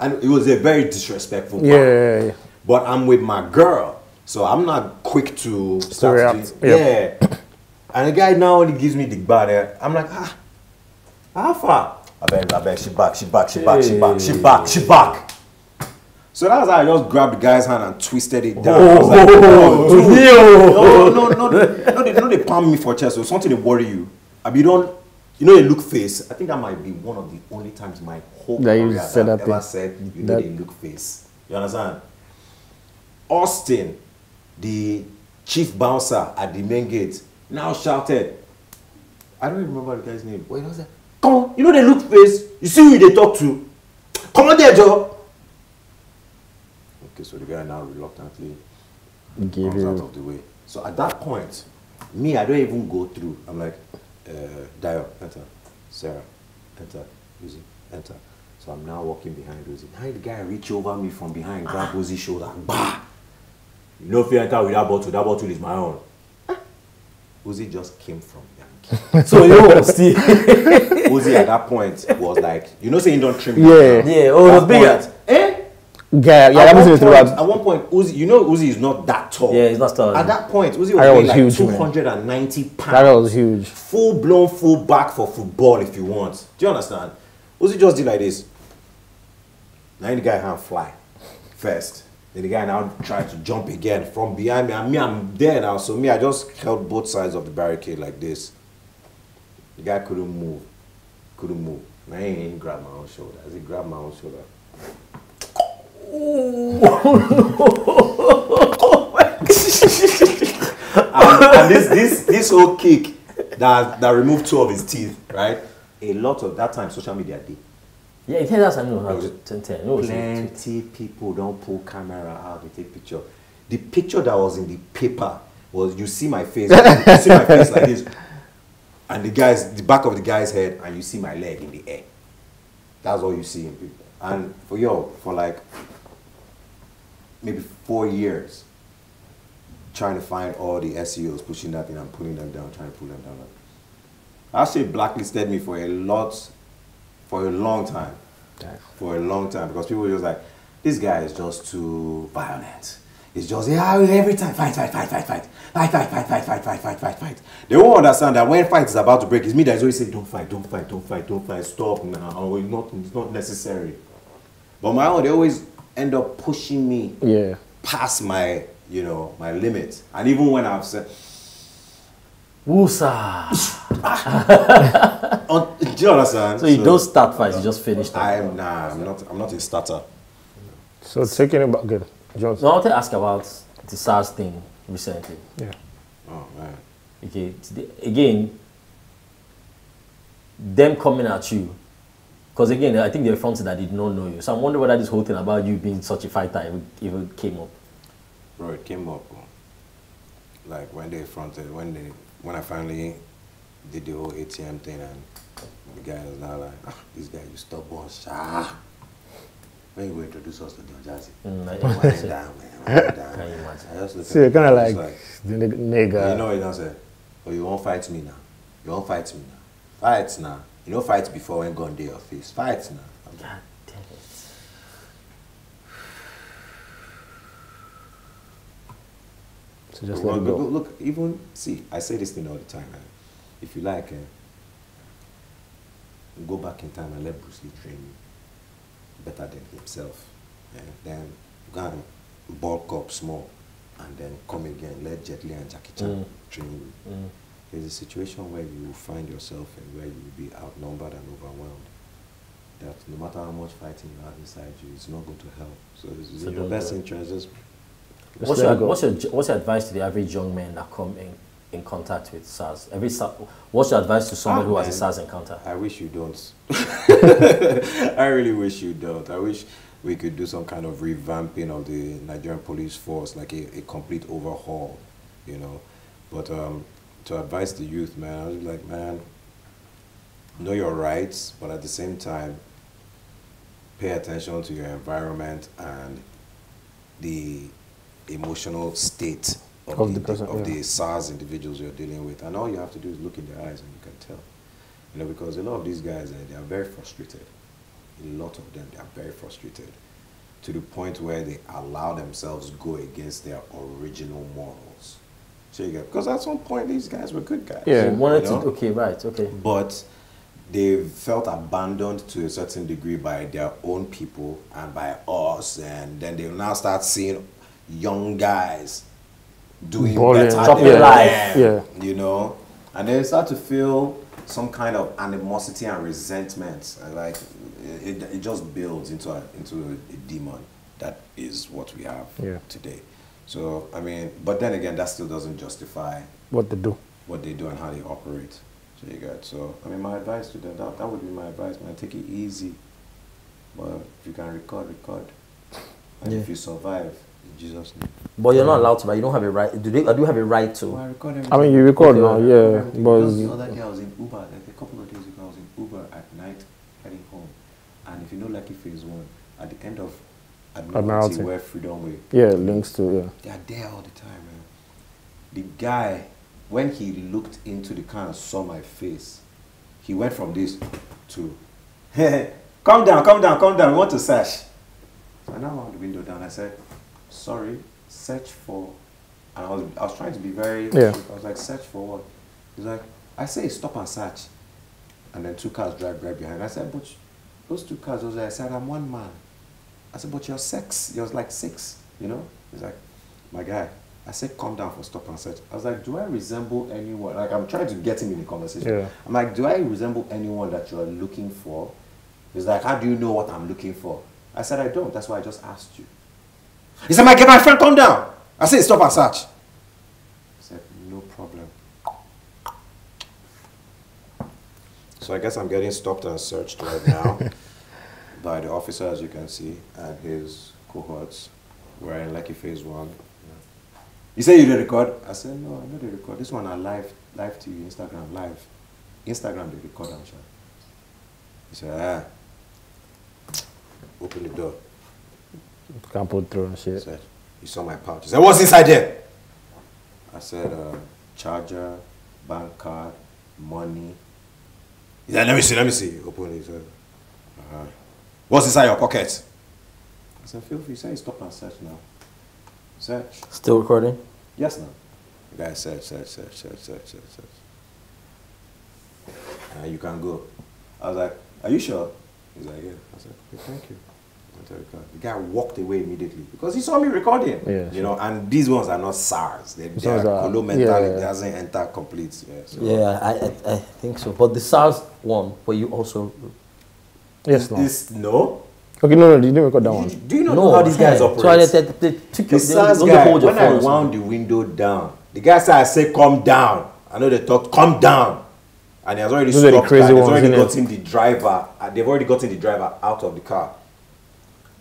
And it was a very disrespectful bah. Yeah, yeah, yeah. But I'm with my girl, so I'm not quick to start to, yeah. Yep. And the guy now only gives me the bah there. I'm like, ah, how far? I bet, I bet, she back, she back, she back, she back, she back, she back. So that's how I just grabbed the guy's hand and twisted it down. Oh, I was like, oh, no, no, no, no, they, no, they palm me for chest. So something they worry you. I mean, you don't, you know, they look face. I think that might be one of the only times in my whole career that, that, that I've ever said, you know, that. They look face. You understand? Austin, the chief bouncer at the main gate, now shouted. I don't remember the guy's name. Wait, what was that? Come, you know, they look face. You see who they talk to. Come on there, Joe. Okay, so the guy now reluctantly Give comes him. out of the way. So at that point, me, I don't even go through. I'm like, uh, Dio, enter. Sarah, enter. Uzi, enter. So I'm now walking behind Uzi. Now the guy reach over me from behind, grab Uzi's shoulder, and bah! You know if you enter with that bottle, that bottle is my own. Uzi just came from Yankee. So you know, see, Uzi at that point was like, you know, saying don't trim me. Yeah, down. yeah. Oh, it was bigger. Eh? Yeah, yeah, at, one point, at one point, Uzi, you know Uzi is not that tall. Yeah, he's not tall. At that point, Uzi was, was like huge, two hundred ninety pounds. That was huge. Full blown, full back for football if you want. Do you understand? Uzi just did like this. Now the guy can't fly first. Then the guy now tried to jump again from behind me. And me, I'm there now. So me, I just held both sides of the barricade like this. The guy couldn't move. Couldn't move. Now he didn't grab my own shoulder. As he grabbed my own shoulder. and, and this this this whole kick that that removed two of his teeth, right? A lot of that time, social media did. Yeah, it tells us I know how to ten ten. Plenty people don't pull camera out to take picture. The picture that was in the paper was you see my face, you see my face like this, and the guy's the back of the guy's head, and you see my leg in the air. That's all you see in people. And for yo, for like maybe four years, trying to find all the S E Os, pushing that in and pulling them down, trying to pull them down. Actually, blacklisted me for a lot, for a long time, for a long time, because people were just like, this guy is just too violent. It's just, yeah, every time, fight, fight, fight, fight, fight, fight, fight, fight, fight, fight, fight, fight, fight, fight. They won't understand that when fight is about to break, it's me that's always saying, don't fight, don't fight, don't fight, don't fight, stop now, it's not, it's not necessary. But my own, they always end up pushing me yeah. past my, you know, my limit. And even when I've said, Woosa! Do you understand? So you so, don't start fights, you just finish them. I'm, nah, I'm not, I'm not a starter. So taking it back, good. Jones. No, I want to ask about the SARS thing recently. Yeah. Oh, man. Okay. Again, them coming at you. Because again, I think they're fronting that did not know you. So I wonder whether this whole thing about you being such a fighter even came up. Bro, it came up. Like when they fronted, when they, when I finally did the whole A T M thing and the guy was now like, ah, this guy, you stubborn, ah. When you go introduce us to Don Jazzy, mm, I went down, man. I went down. Can you imagine? I just so you're kind of like, like the nigga. You know what you don't say? Oh, you won't fight me now. You won't fight me now. Fight now. You don't fight before when gone day your face. Fight now. I'm God damn it. So just let it go. Look, even, see, I say this thing all the time. Man. If you like, uh, go back in time and let Bruce Lee train you. Better than himself. Yeah. Then go and bulk up small and then come again. Let Jet Li and Jackie Chan mm. train you. Mm. There's a situation where you find yourself and where you will be outnumbered and overwhelmed. That no matter how much fighting you have inside you, it's not going to help. So it's so in your best interest. Just what's, your, what's, your, what's your advice to the average young man that come in, in contact with SARS? Every what's your advice to someone oh, who has a SARS encounter? I wish you don't. I really wish you don't. I wish we could do some kind of revamping of the Nigerian police force, like a, a complete overhaul, you know. But um, to advise the youth, man, I was like, man, know your rights, but at the same time, pay attention to your environment and the emotional state of, of the, the, person, of yeah. the SARS individuals you're dealing with. And all you have to do is look in their eyes and you can tell. You know, because a lot of these guys, uh, they are very frustrated. A lot of them, they are very frustrated to the point where they allow themselves go against their original morals. So you get, because at some point, these guys were good guys. Yeah, wanted to, okay, right, okay. But they felt abandoned to a certain degree by their own people and by us, and then they now start seeing young guys doing Brilliant. better than life, yeah. you know? And they start to feel some kind of animosity and resentment. Like it, it just builds into a, into a demon that is what we have yeah. today. So I mean, but then again, that still doesn't justify what they do, what they do, and how they operate. So you got. So I mean, my advice to them, that, that would be my advice, man. Take it easy, but if you can record, record, and yeah. if you survive. Jesus name. But you're yeah. not allowed to, but you don't have a right. Do they? I do have a right to. Well, I, I mean, you record now, yeah. But the other day I was in Uber. Like a couple of days ago, I was in Uber at night heading home, and if you know, Lucky Phase One, at the end of Admiralty, where Freedom Way. Yeah, links to yeah. They are there all the time, man. The guy, when he looked into the car and saw my face, he went from this to, come down, come down, come down. We want to search. So now I wound the window down. I said, sorry, search for, and I was, I was trying to be very, yeah. I was like, search for what? He's like, I say stop and search. And then two cars drive right behind. I said, but those two cars, those I said, I'm one man. I said, but you're six, you're like six, you know? He's like, my guy, I said, calm down for stop and search. I was like, do I resemble anyone? Like, I'm trying to get him in the conversation. Yeah. I'm like, do I resemble anyone that you're looking for? He's like, how do you know what I'm looking for? I said, I don't, that's why I just asked you. He said, my, my friend, come down. I said, stop and search. He said, no problem. So I guess I'm getting stopped and searched right now by the officer, as you can see, and his cohorts. We're in Lucky Phase One. Yeah. You say you did record? I said, no, I know they record. This one I live, live to you, Instagram live. Instagram, they record, I'm sure. He said, ah, open the door. Can't put through and shit. Said, you saw my pouch. He said, what's inside there? I said, uh, charger, bank card, money. He said, let me see, let me see. Open it. He said, uh-huh. What's inside your pocket? I said, feel free. He said, stop and search now. Search. Still recording? Yes, now. The guy said, search, search, search, search, search, search. Uh, you can go. I was like, are you sure? He's like, yeah. I said, okay, thank you. The guy walked away immediately because he saw me recording. Yeah, you know, and these ones are not SARS. They, they are colomental. Yeah, yeah. It doesn't enter complete. Yeah, so. yeah I, I I think so. But the SARS one, where you also yes, no. This, no. Okay, no, no, you didn't record that you, one. Do you not no, know how these guys yeah. operate? So they, they took the SARS they, guy. When I wound the window down, the guy said, "I say, come down." I know they talked. Come down. And he has already stopped. The crazy ones, already gotten the driver. Uh, they've already gotten the driver out of the car.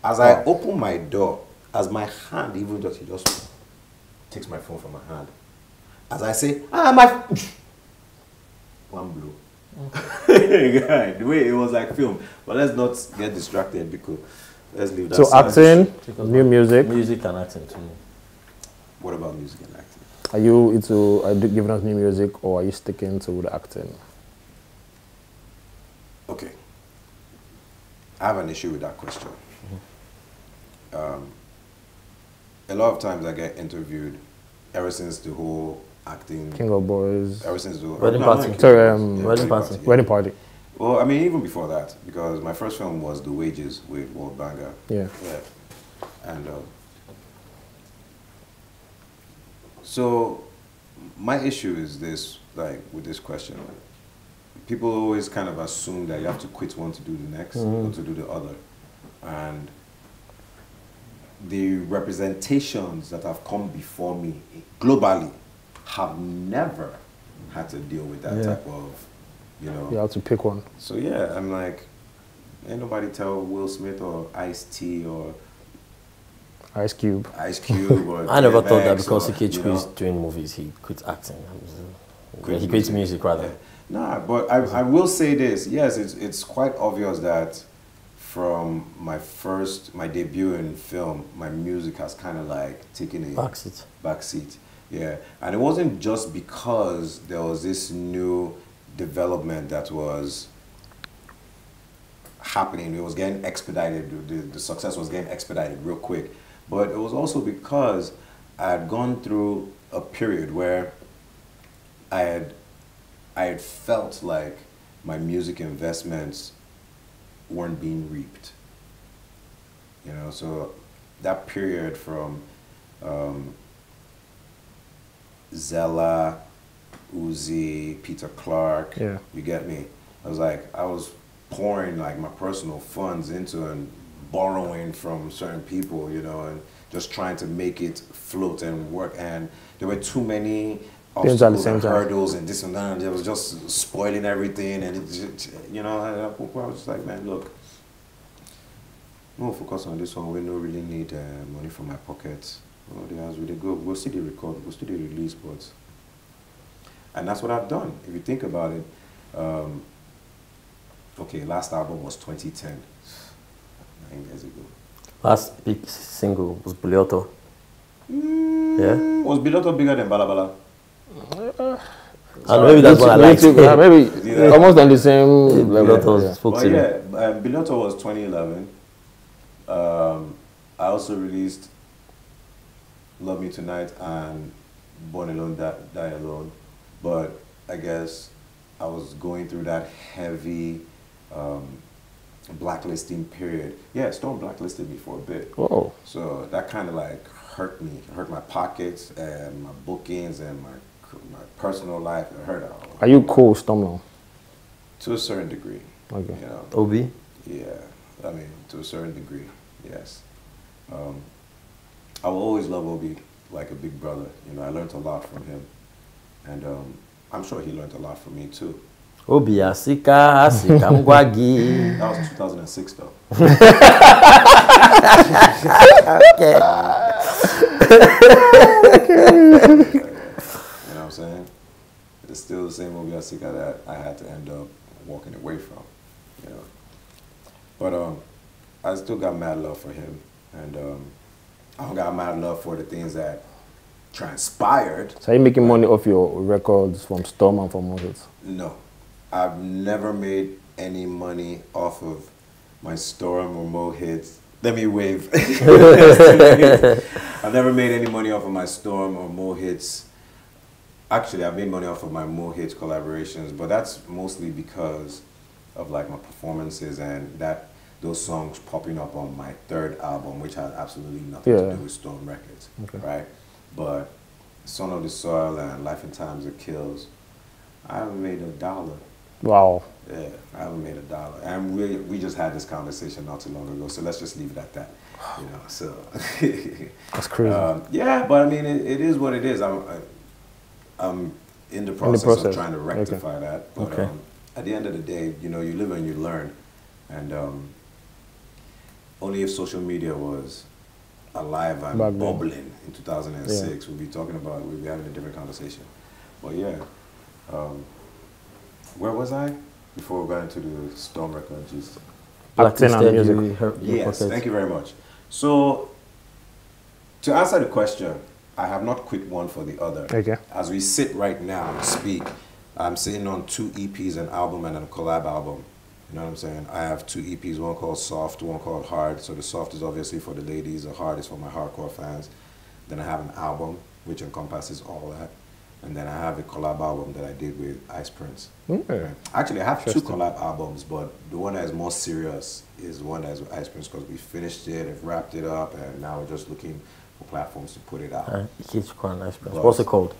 As I oh. open my door, as my hand, even just, he just takes my phone from my hand. As I say, ah, my, one blow. Okay. The way it was like film. But let's not get distracted because let's leave that. So silence. Acting, new music. Music and acting too. What about music and acting? Are you into, are you giving us new music or are you sticking to the acting? Okay. I have an issue with that question. Um, a lot of times I get interviewed ever since the whole acting King of Boys ever since the whole Wedding Party no, sorry um, yeah, Wedding Party yeah. Wedding Party well I mean even before that because my first film was The Wages with World Banger yeah, yeah. and um, so my issue is this, like with this question, people always kind of assume that you have to quit one to do the next mm-hmm. or to do the other, and the representations that have come before me globally have never had to deal with that yeah. type of, you know. You have to pick one. So yeah, I'm like, ain't nobody tell Will Smith or Ice-T or Ice Cube. Ice Cube or I never thought that because Ikechukwu is doing movies, he quit acting. Quit he quits music, music rather. Yeah. Nah, but I, I will say this. Yes, it's, it's quite obvious that from my first, my debut in film, my music has kind of like taken a backseat. Backseat, yeah. And it wasn't just because there was this new development that was happening. It was getting expedited. The, the success was getting expedited real quick. But it was also because I had gone through a period where I had, I had felt like my music investments weren't being reaped, you know. So that period from um, Zella, Uzi, Peter Clark, yeah. you get me? I was like, I was pouring like my personal funds into and borrowing from certain people, you know, and just trying to make it float and work. And there were too many obstacles and hurdles and this and that, and it was just spoiling everything. And it just, you know, I was just like, man, look, no focus on this one. We don't really need uh, money from my pocket. Oh, they asked, really go, go see the record, go see the release, but. And that's what I've done. If you think about it, um, okay, last album was twenty ten, nine years ago. Last big single was Biloto. Mm, yeah. Was Biloto bigger than Balabala? Uh, and maybe that's what I like. Maybe yeah. almost on the same level. Yeah. But yeah, uh, Biloto was twenty eleven. Um, I also released Love Me Tonight and Born Alone, Die, Die Alone. But I guess I was going through that heavy um, blacklisting period. Yeah, Stone blacklisted me for a bit. Whoa. So that kind of like hurt me. It hurt my pockets and my bookings and my my personal life. It hurt all. Are you cool, Stone now? To a certain degree. Okay. You know? Obi? Yeah. I mean, to a certain degree, yes. Um, I will always love Obi like a big brother. You know, I learned a lot from him. And um, I'm sure he learned a lot from me too. Obi Asika, Asika Mwagi. That was two thousand six though. Okay. Okay. You know what I'm saying? It's still the same Obi Asika that I had to end up walking away from. You know? But um, I still got mad love for him. And um, I got mad love for the things that transpired. So are you making money off your records from Storm and from Mo'Hits? No. I've never made any money off of my Storm or Mo'Hits. Let me wave. I've never made any money off of my Storm or Mo'Hits. Actually, I've made money off of my Mo'Hits collaborations, but that's mostly because of like my performances and that those songs popping up on my third album, which has absolutely nothing yeah. to do with Storm Records, okay. right? But Son of the Soil and Life and Times of Kills, I haven't made a dollar. Wow. Yeah, I haven't made a dollar. And we we just had this conversation not too long ago, so let's just leave it at that. You know, so. That's crazy. Um, yeah, but I mean, it, it is what it is. I'm, I, I'm in the process, in the process. of trying to rectify okay. that. But okay. um, at the end of the day, you know, you live and you learn. And um, only if social media was alive and Back bubbling then. in two thousand six, yeah. we'll be talking about, we'll be having a different conversation. But yeah, um, where was I before we got into the Storm Record? Just Latin and music. Her, yes, pockets. Thank you very much. So, to answer the question, I have not quit one for the other. Okay. As we sit right now and speak, I'm sitting on two E Ps, an album and a collab album. You know what I'm saying? I have two E Ps, one called Soft, one called Hard. So the soft is obviously for the ladies, the hard is for my hardcore fans. Then I have an album, which encompasses all that. And then I have a collab album that I did with Ice Prince. Okay. Actually, I have two collab albums, but the one that is more serious is the one that is with Ice Prince, because we finished it and wrapped it up, and now we're just looking for platforms to put it out. Uh, it keeps calling Ice Prince. But what's it called?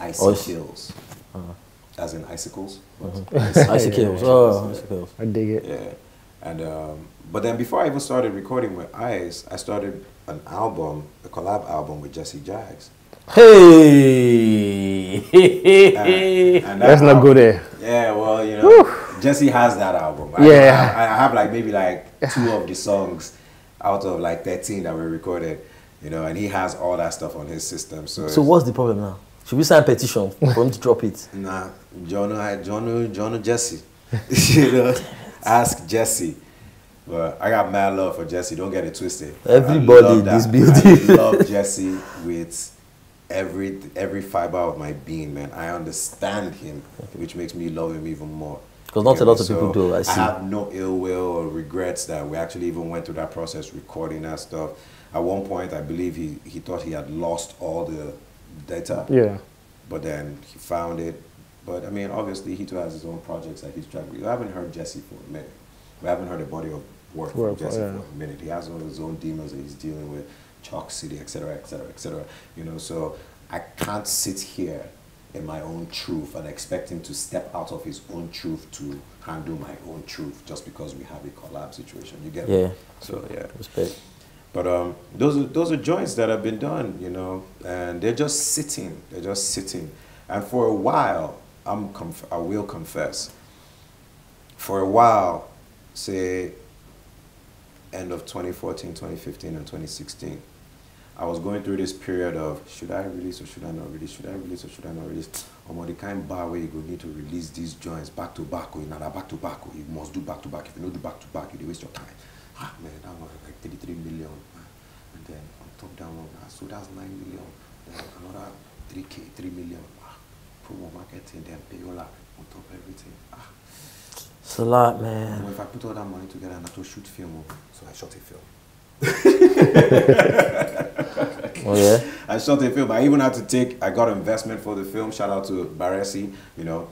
Icicles. Oh. As in icicles. Mm-hmm. Icicles. Oh, icicles. I dig it. Yeah. And, um, but then before I even started recording with Ice, I started an album, a collab album with Jesse Jags. Hey! and, and that That's album, not good, eh? Yeah, well, you know, Woo. Jesse has that album. I, yeah. I, I have like maybe like two of the songs out of like thirteen that were recorded, you know, and he has all that stuff on his system. So, so what's the problem now? Should we sign a petition for him to drop it? Nah, Jono, Jono, Jono Jesse. You know, ask Jesse. But I got mad love for Jesse. Don't get it twisted. Everybody in this building. I love Jesse with every every fiber of my being, man. I understand him, okay. which makes me love him even more. Because not a lot of so people do, I see. I have no ill will or regrets that we actually even went through that process recording that stuff. At one point, I believe he, he thought he had lost all the data. Yeah. But then he found it. But, I mean, obviously, he too has his own projects that he's trying to do. I haven't heard Jesse for a minute. We haven't heard a body of work, work from Jesse yeah. for a minute. He has all his own demons that he's dealing with, Chalk City, et cetera, et cetera, et cetera. You know, so I can't sit here in my own truth and expect him to step out of his own truth to handle my own truth just because we have a collab situation. You get yeah. me? So yeah. Respect. But um, those are, those are joints that have been done, you know, and they're just sitting. They're just sitting. And for a while, I'm conf I will confess. For a while, say end of twenty fourteen, twenty fifteen, and twenty sixteen. I was going through this period of, should I release or should I not release? Should I release or should I not release? Or the kind bar where you go need to release these joints back to back, or not back to back, or you must do back to back. If you don't do back to back, you waste your time. Ah, man, that was like thirty-three million. And then on top down on that, so that's nine million. Then another three K, three million. Ah, promo marketing, then payola on top of everything. Ah. It's a lot, man. Well, if I put all that money together, I have to shoot film. So I shot a film. Oh, yeah? I shot a film. I even had to take, I got investment for the film. Shout out to Baresi, you know.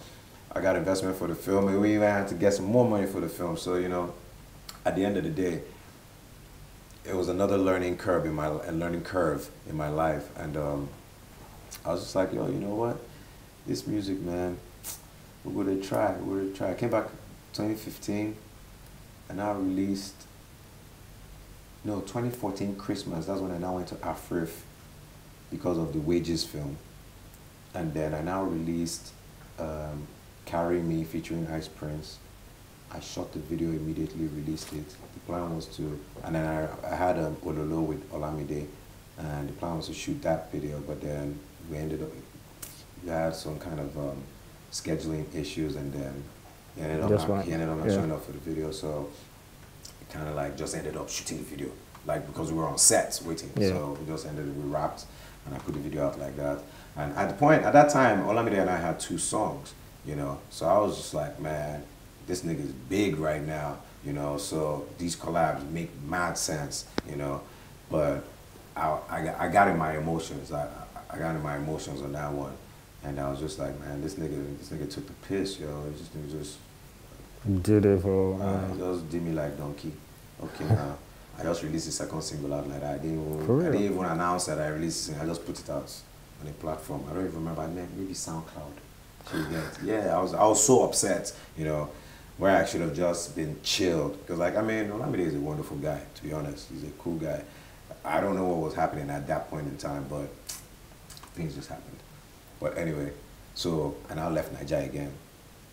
I got investment for the film. And we even had to get some more money for the film. So, you know, at the end of the day, it was another learning curve in my, a learning curve in my life. And um, I was just like, yo, you know what? This music, man, we're going to try. We're going to try. I came back twenty fifteen, and I released... No, twenty fourteen Christmas, that's when I now went to Afrif because of the Wages film. And then I now released um, Carry Me featuring Ice Prince. I shot the video immediately, released it. The plan was to, and then I, I had um, Ololo with Olamide, and the plan was to shoot that video, but then we ended up, we had some kind of um, scheduling issues, and then he ended up, not, right. he ended up not yeah. showing up for the video. So kind of like just ended up shooting the video, like because we were on sets waiting. Yeah. So we just ended, we wrapped, and I put the video out like that. And at the point, at that time, Olamide and I had two songs, you know. So I was just like, man, this nigga's big right now, you know. So these collabs make mad sense, you know. But I, I, I got in my emotions. I, I got in my emotions on that one, and I was just like, man, this nigga, this nigga took the piss, yo. It just, it just did it for uh, just did me like donkey. Okay, now I just released the second single out like that. I didn't even, I didn't even announce that I released it. I just put it out on a platform. I don't even remember. I meant maybe SoundCloud. So get, yeah, I was I was so upset, you know, where I should have just been chilled. Because like I mean, Olamide is a wonderful guy. To be honest, he's a cool guy. I don't know what was happening at that point in time, but things just happened. But anyway, so and I left Naija again.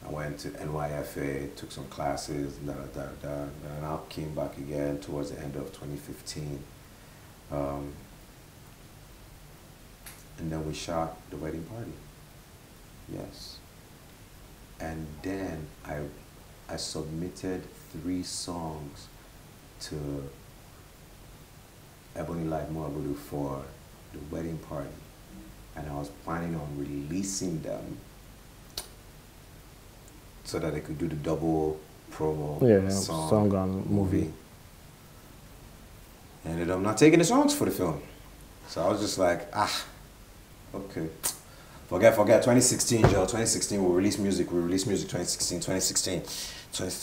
I went to N Y F A, took some classes, da, da, da, da, and I came back again towards the end of twenty fifteen. Um, and then we shot The Wedding Party. Yes. And then I, I submitted three songs to Ebony Light Moabulu for The Wedding Party. And I was planning on releasing them so that they could do the double promo yeah, song, song and movie. movie. Ended up not taking the songs for the film. So I was just like, ah, okay. Forget, forget, twenty sixteen, Joe, twenty sixteen, we'll release music, we'll release music, twenty sixteen, twenty sixteen. twenty...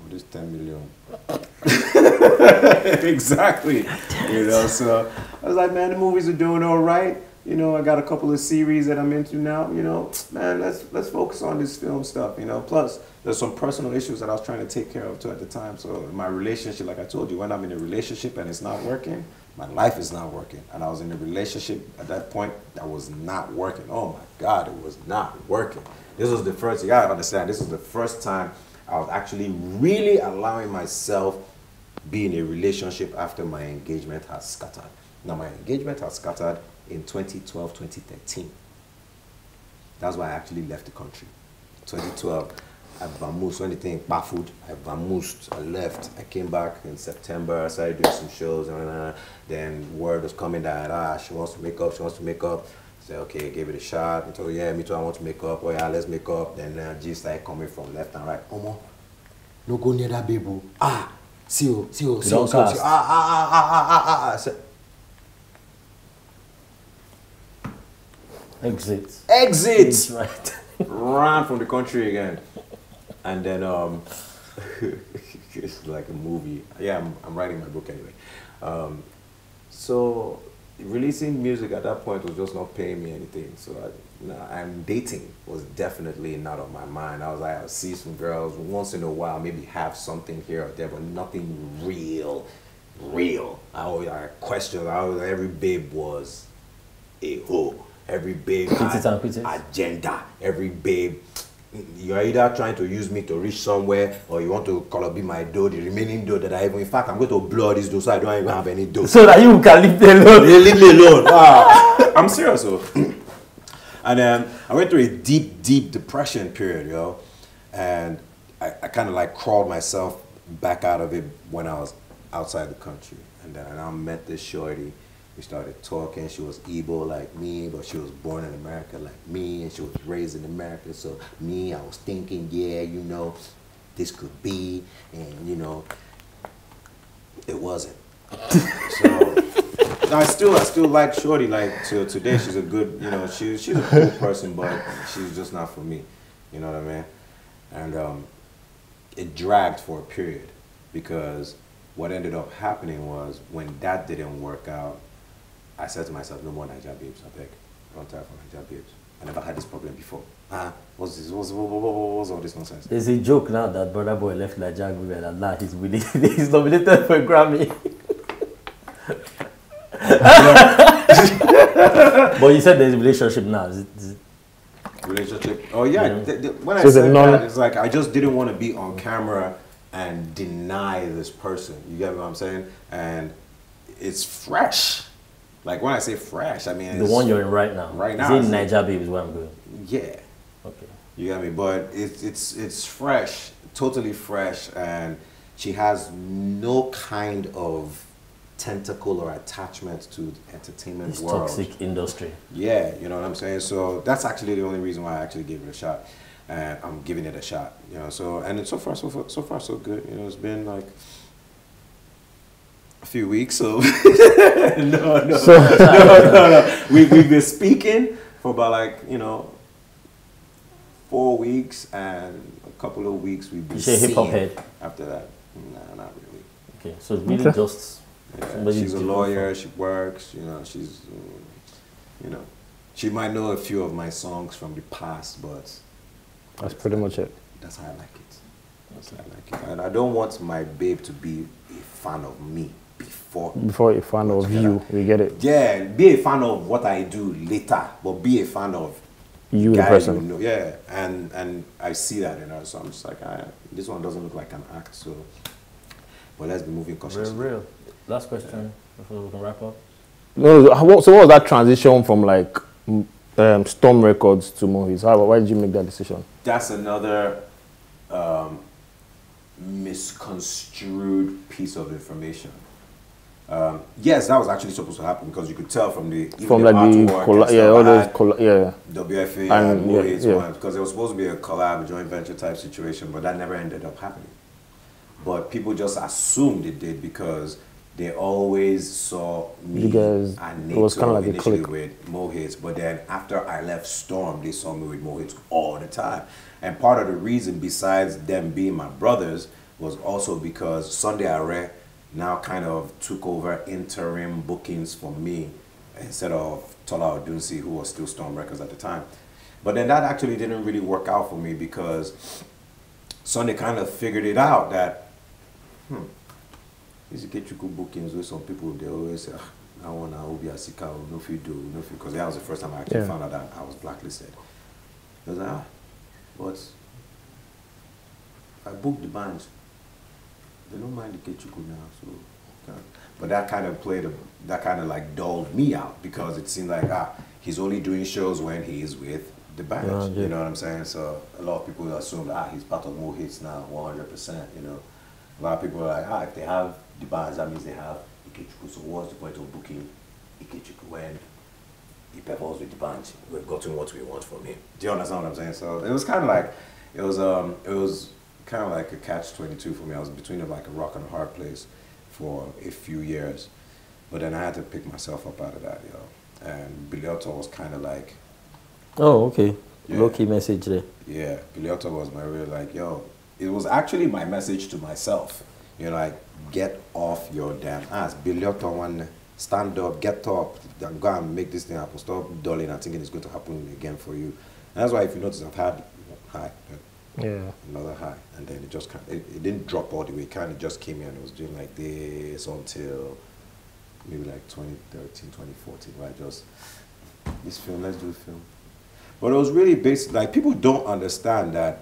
What is ten million? Exactly. You know, so I was like, man, the movies are doing all right. You know, I got a couple of series that I'm into now. You know, man, let's let's focus on this film stuff. You know, plus there's some personal issues that I was trying to take care of too at the time. So my relationship, like I told you, when I'm in a relationship and it's not working, my life is not working. And I was in a relationship at that point that was not working. Oh my God, it was not working. This was the first. You gotta understand. This was the first time I was actually really allowing myself be in a relationship after my engagement has scattered. Now, my engagement has scattered in twenty twelve, twenty thirteen. That's why I actually left the country. twenty twelve, I vamoosed. When the thing baffled, I vamoosed. I left. I came back in September. I started doing some shows. And uh, then word was coming that, ah, she wants to make up, she wants to make up. I said, okay, give it a shot. I told her, yeah, me too, I want to make up. Oh, yeah, let's make up. Then uh, G started coming from left and right. Omo, no go near that baby. Ah, see you, see you, see you, see you. Ah, ah, ah, ah, ah, ah, ah. So, Exit. Exit! That's right. Ran from the country again. And then, um, it's like a movie. Yeah, I'm, I'm writing my book anyway. Um, so, releasing music at that point was just not paying me anything. So, I, nah, and dating was definitely not on my mind. I was like, I'll see some girls once in a while, maybe have something here or there, but nothing real, real. I always I questioned, I was, every babe was a hoe. Every babe agenda. Every babe, you're either trying to use me to reach somewhere, or you want to call up my dough, the remaining dough that I have. In fact, I'm going to blow this dough, so I don't even have any dough. So that you can leave me alone. Leave me alone. Wow. I'm serious, though. And um, I went through a deep, deep depression period, you know, and I, I kind of like crawled myself back out of it when I was outside the country, and then I met this shorty. We started talking. She was Igbo like me, but she was born in America like me, and she was raised in America. So me, I was thinking, yeah, you know, this could be, and you know, it wasn't. So I still, I still like shorty like till today. She's a good, you know, she, she's a cool person, but she's just not for me. You know what I mean? And um, it dragged for a period, because what ended up happening was, when that didn't work out, I said to myself, no more Naija babes, I beg. I don't tire for Naija babes. I never had this problem before. Ah, what's this? What's, what, what, what's all this nonsense? There's a joke now that Brother Boy left Naija women, and now he's winning. He's nominated for a Grammy. But you said there's a relationship now. Is it, is it? Relationship? Oh yeah. yeah. The, the, when so I said that, it's like I just didn't want to be on camera and deny this person. You get what I'm saying? And it's fresh. Like, when I say fresh, I mean the one you're in right now. Right now, it's in Naija babe is where I'm going. Yeah. Okay. You got me, but it's it's it's fresh, totally fresh, and she has no kind of tentacle or attachment to the entertainment it's world. Toxic industry. Yeah, you know what I'm saying. So that's actually the only reason why I actually gave it a shot, and I'm giving it a shot. You know, so and it's so far so far, so far so good. You know, it's been like a few weeks, so no, no, so, no, no, no, no. We, we've been speaking for about like, you know, four weeks and a couple of weeks we've been seeing. You say hip-hop head? After that, nah, not really. Okay, so it's really okay. just... Yeah, she's a lawyer, she works, you know, she's, you know, she might know a few of my songs from the past, but... That's pretty much it. That's how I like it. That's how I like it. And I don't want my babe to be a fan of me. Before, before a fan of you, we get it. Yeah, be a fan of what I do later, but be a fan of you in person. You know. Yeah, and and I see that in her, so I'm just like, I, this one doesn't look like an act. So, but let's be moving cautiously. Real, real. Last question yeah. before we can wrap up. No, so what was that transition from like um, Stone Records to Mo'Hits? How? Why did you make that decision? That's another. Um, misconstrued piece of information. Um, yes, that was actually supposed to happen, because you could tell from the even from the like artwork the yeah, all those yeah, W F A and Mo'Hits yeah, yeah. because it was supposed to be a collab, a joint venture type situation, but that never ended up happening. But people just assumed it did, because they always saw me guys, and NATO it was kind of like initially with Mo'Hits, but then after I left Storm, they saw me with Mo'Hits all the time. And part of the reason, besides them being my brothers, was also because Sunday Are now kind of took over interim bookings for me instead of Tola Odunsi, who was still Storm Records at the time. But then that actually didn't really work out for me, because Sunday kind of figured it out that, hmm, these Ikechukwu bookings with some people, they always say, I want to Obi Asika, no if you do, no if you, because that was the first time I actually yeah. found out that I was blacklisted. I was like, ah, but I booked the bands. They don't mind the Ikechukwu now, so. Okay. But that kind of played, a, that kind of like dulled me out, because it seemed like, ah, he's only doing shows when he is with the band, yeah, yeah. you know what I'm saying? So a lot of people assume, ah, he's part of Mo'Hits now, one hundred percent, you know. A lot of people are like, ah, if they have the bands, that means they have Ikechukwu, so what's the point of booking Ikechukwu when he performs with the band? We've gotten what we want from him. Do you understand what I'm saying? So it was kind of like, it was, um, it was kind of like a catch twenty-two for me. I was between like a rock and a hard place for a few years, but then I had to pick myself up out of that, you know. And Biliotto was kind of like, oh, okay. Yeah. Low key message there. Yeah, Biliotto was my real, like, yo, it was actually my message to myself. You know, like, get off your damn ass. Biliotto, one, stand up, get up, and go and make this thing happen. Stop dulling and thinking it's going to happen again for you. And that's why, if you notice, I've had high, yeah, another high, and then it just kind of, it, it didn't drop all the way. It kind of just came in and it was doing like this until maybe like twenty thirteen, twenty fourteen, right? Just this film, let's do the film. But it was really based, like, people don't understand that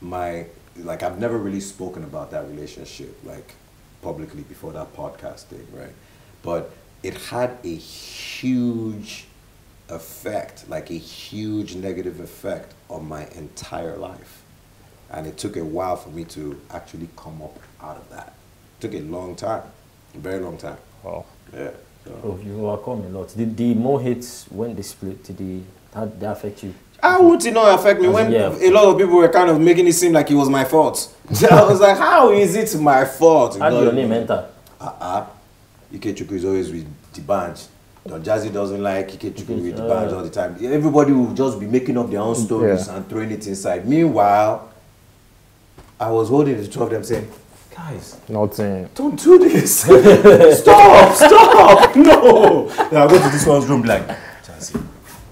my, like, I've never really spoken about that relationship, like, publicly before that podcast thing, right? But it had a huge effect, like a huge negative effect on my entire life. And it took a while for me to actually come up out of that. It took a long time, a very long time. Wow. Yeah. So. Oh, you overcome a lot. Did the Mo'Hits, when they split, did they, how did that affect you? How would it not affect me when yeah. a lot of people were kind of making it seem like it was my fault? I was like, how is it my fault? How did your name enter? Uh-uh. Ikechukwu is always with the band. Don Jazzy doesn't like Ikechukwu with the band all the time. Everybody will just be making up their own stories yeah. and throwing it inside. Meanwhile, I was holding the two of them saying, guys, nothing. Don't do this. Stop, stop. No. Then I go to this one's room like, Jazzy,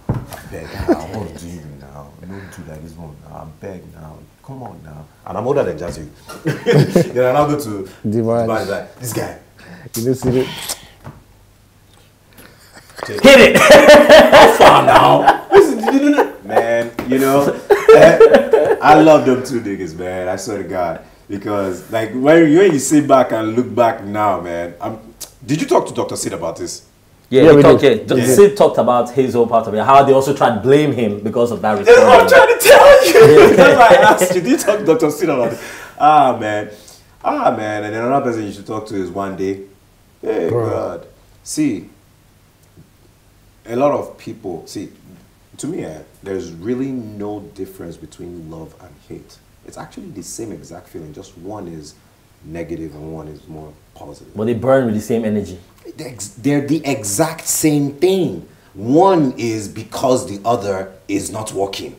I beg, I want to you now. Don't do like this one now. I beg now. Come on now. And I'm older than Jazzy. Then I go to the band like, this guy. You just see it. Hit it! How far now? Man, you know, I love them two niggas, man. I swear to God, because like when you sit back and look back now, man. I'm, did you talk to Doctor Sid about this? Yeah, yeah we talked. Yeah, yeah. Sid talked about his whole part of it. How they also tried to blame him because of that. That's what I'm trying to tell you. That's why I asked you. Did you talk to Doctor Sid about it? Ah, man. Ah, man. And then another person you should talk to is one day. Hey, bro. God. See, a lot of people, see, to me, eh, there's really no difference between love and hate. It's actually the same exact feeling. Just one is negative and one is more positive. But they burn with the same energy. They're the exact same thing. One is because the other is not working.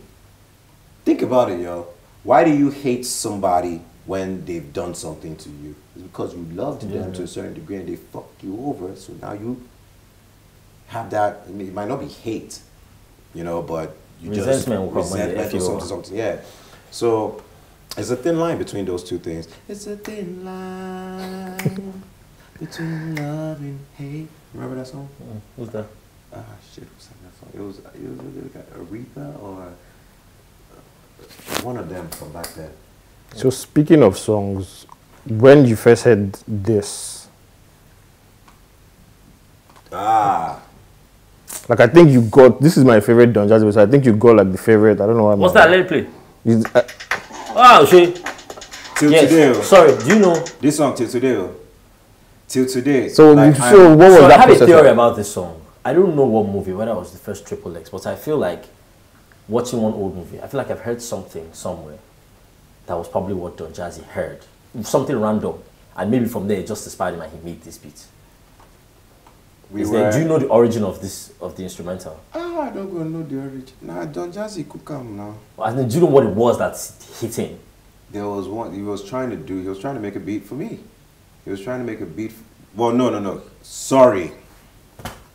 Think about it, yo. Why do you hate somebody when they've done something to you? It's because you loved them yeah. to a certain degree and they fucked you over. So now you have that, I mean, it might not be hate, you know, but you resentment just resentment or something, something, yeah. So it's a thin line between those two things. It's a thin line between love and hate. Remember that song? Yeah. Who's that? Ah, shit, who sang that song? It was, it was, it was like Aretha or one of them from back then. So speaking of songs, when you first heard this, ah, like I think you got, this is my favorite Don Jazzy, so I think you got like the favorite. I don't know what. What's that? Let it play. Is, uh, oh, she. Till yes. today. Oh. Sorry, do you know this song till today? Oh. Till today. So, like, so what was so that? I have process a theory like? About this song. I don't know what movie, whether it was the first Triple X, but I feel like watching one old movie. I feel like I've heard something somewhere. That was probably what Don Jazzy heard. Something random. And maybe from there it just inspired him and he made this beat. We were, there, do you know the origin of this of the instrumental? Ah, I don't go know the origin. Nah, Don Jazzy could come now. And then do you know what it was that hit him? There was one he was trying to do, he was trying to make a beat for me. He was trying to make a beat for, well no no no. Sorry.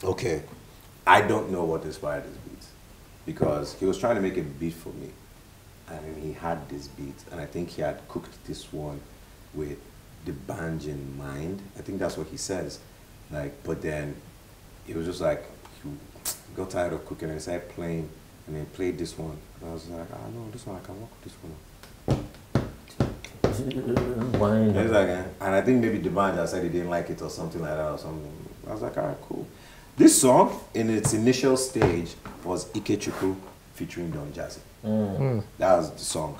Okay. I don't know what inspired his beat. Because he was trying to make a beat for me. And he had this beat, and I think he had cooked this one with the band in mind. I think that's what he says. Like, but then it was just like he got tired of cooking and started playing, and then played this one. And I was like, I oh, know this one. I can work with this one. And, like, eh? And I think maybe the band just said he didn't like it or something like that or something. I was like, all right, cool. This song in its initial stage was Ikechukwu featuring Don Jazzy. Mm. Mm. That was the song.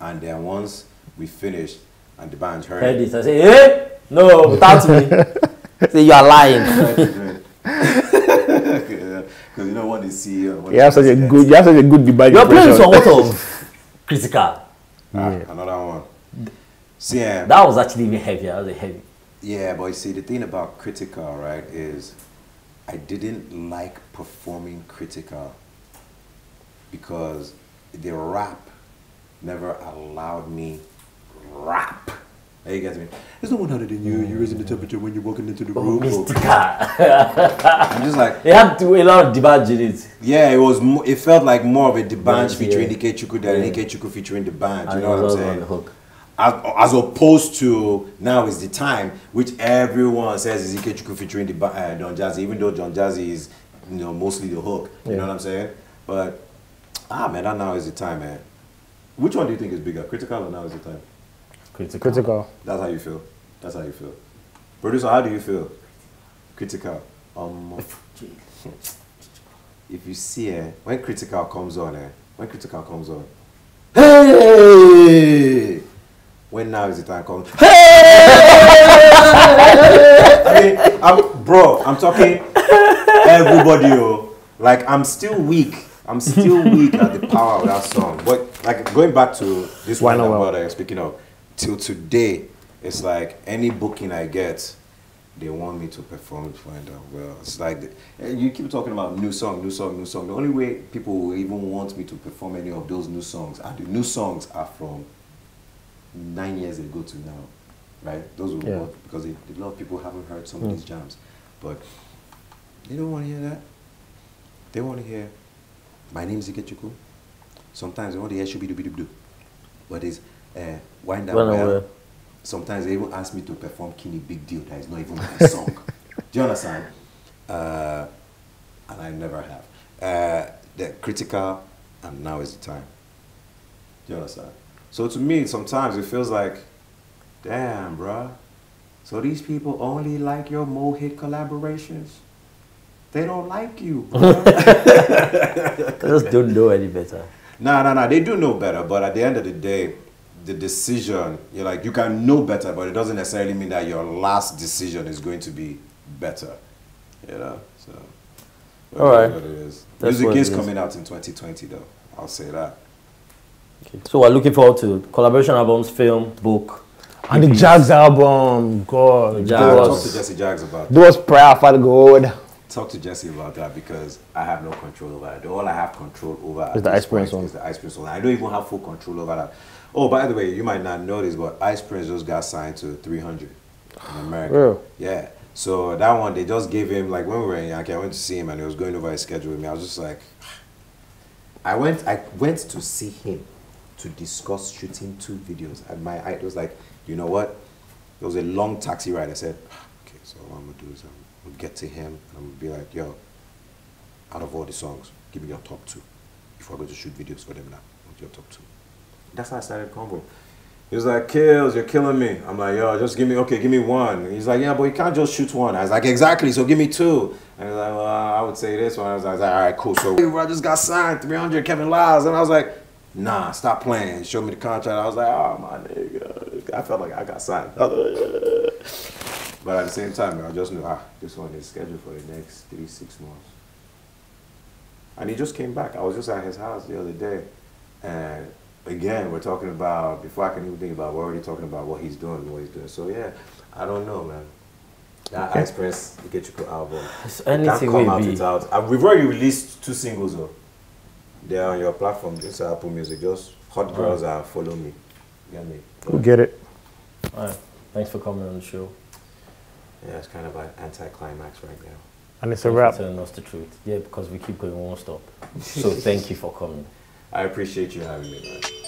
And then once we finished and the band heard, heard it, I said, eh? No, without me. Say you are lying. Because you know what they see. Uh, what you, have such a good, you have such a good divide. You're playing somewhat of critical. Ah, yeah. Another one. See, um, that was actually even heavier. That was heavy. Yeah, but you see, the thing about critical, right, is I didn't like performing critical because the rap never allowed me rap. Are you guys me? It's not one hundred in you. You're raising the temperature when you're walking into the room. Oh, mystical. I'm just like it had to a lot of debauch in it. Yeah, it was. It felt like more of a debauch featuring Ikechukwu than yeah. Ikechukwu featuring the band. You know what I'm saying? Hook. As, as opposed to now is the time, which everyone says is Ikechukwu featuring the uh, Don Jazzy, even though Don Jazzy is you know mostly the hook. You yeah. know what I'm saying? But ah man, that now is the time, man. Which one do you think is bigger, critical or now is the time? Critical. critical. That's how you feel. That's how you feel. Producer, how do you feel? Critical. Um, if you see eh, when critical comes on, eh, when critical comes on, hey! When now is the time comes, hey! I mean, I'm, bro, I'm talking everybody, oh, like I'm still weak. I'm still weak at the power of that song. But like going back to this one about uh, speaking of. Till today, it's like any booking I get, they want me to perform for them. Well, it's like the, you keep talking about new song, new song, new song. The only way people will even want me to perform any of those new songs, and the new songs are from nine years ago to now, right? Those will yeah. work because they, a lot of people haven't heard some mm. of these jams, but they don't want to hear that. They want to hear my name is Ikechukwu. Sometimes they want to hear Shubi Dubi Dubi, but it's Uh, wind up well, well. Sometimes they even ask me to perform Kini Big Deal that is not even my song. Do you understand? Uh, and I never have. Uh, the critical and now is the time. Do you understand? So to me, sometimes it feels like, damn, bruh. So these people only like your Mo'Hits collaborations. They don't like you. They just don't know any better. No, no, no. They do know better, but at the end of the day, the decision, you're like, you can know better, but it doesn't necessarily mean that your last decision is going to be better, you know, so. All right. What it is. Music is coming out in twenty twenty, though. I'll say that. Okay. So we're looking forward to collaboration albums, film, book. And the Jags album, God. Talk to Jesse Jags about that. Do us prayer for God. Talk to Jesse about that because I have no control over it. All I have control over is the Ice Prince one. Is the Ice Prince one. I don't even have full control over that. Oh, by the way, you might not know this, but Ice Prince just got signed to three hundred in America. Real? Yeah. So that one, they just gave him, like when we were in Yankee, I went to see him and he was going over his schedule with me. I was just like, I went I went to see him to discuss shooting two videos. And my I was like, you know what? It was a long taxi ride. I said, okay, so what I'm going to do is I'm going to get to him and I'm going to be like, yo, out of all the songs, give me your top two. If we're going to shoot videos for them now, what's your top two? That's how I started the combo. He was like, Kills, you're killing me. I'm like, yo, just give me, okay, give me one. And he's like, yeah, but you can't just shoot one. I was like, exactly, so give me two. And he's like, well, I would say this one. I was like, all right, cool. So I just got signed, three hundred, Kevin Lyles. And I was like, nah, stop playing. He showed me the contract. I was like, oh, my nigga. I felt like I got signed. But at the same time, I just knew, ah, this one is scheduled for the next three, six months. And he just came back. I was just at his house the other day. And again, we're talking about, before I can even think about, we're already talking about what he's doing and what he's doing. So, yeah, I don't know, man. That Ice Prince Ikechukwu album. So anything will be. It's out. Uh, we've already released two singles, though. They're on your platform. It's Apple Music. Just Hot Girls are Follow Me. Get me. Go get it. All right. Thanks for coming on the show. Yeah, it's kind of an anti-climax right now. And it's a wrap. Telling us the truth. Yeah, because we keep going, we won't stop. So, thank you for coming. I appreciate you having me, man.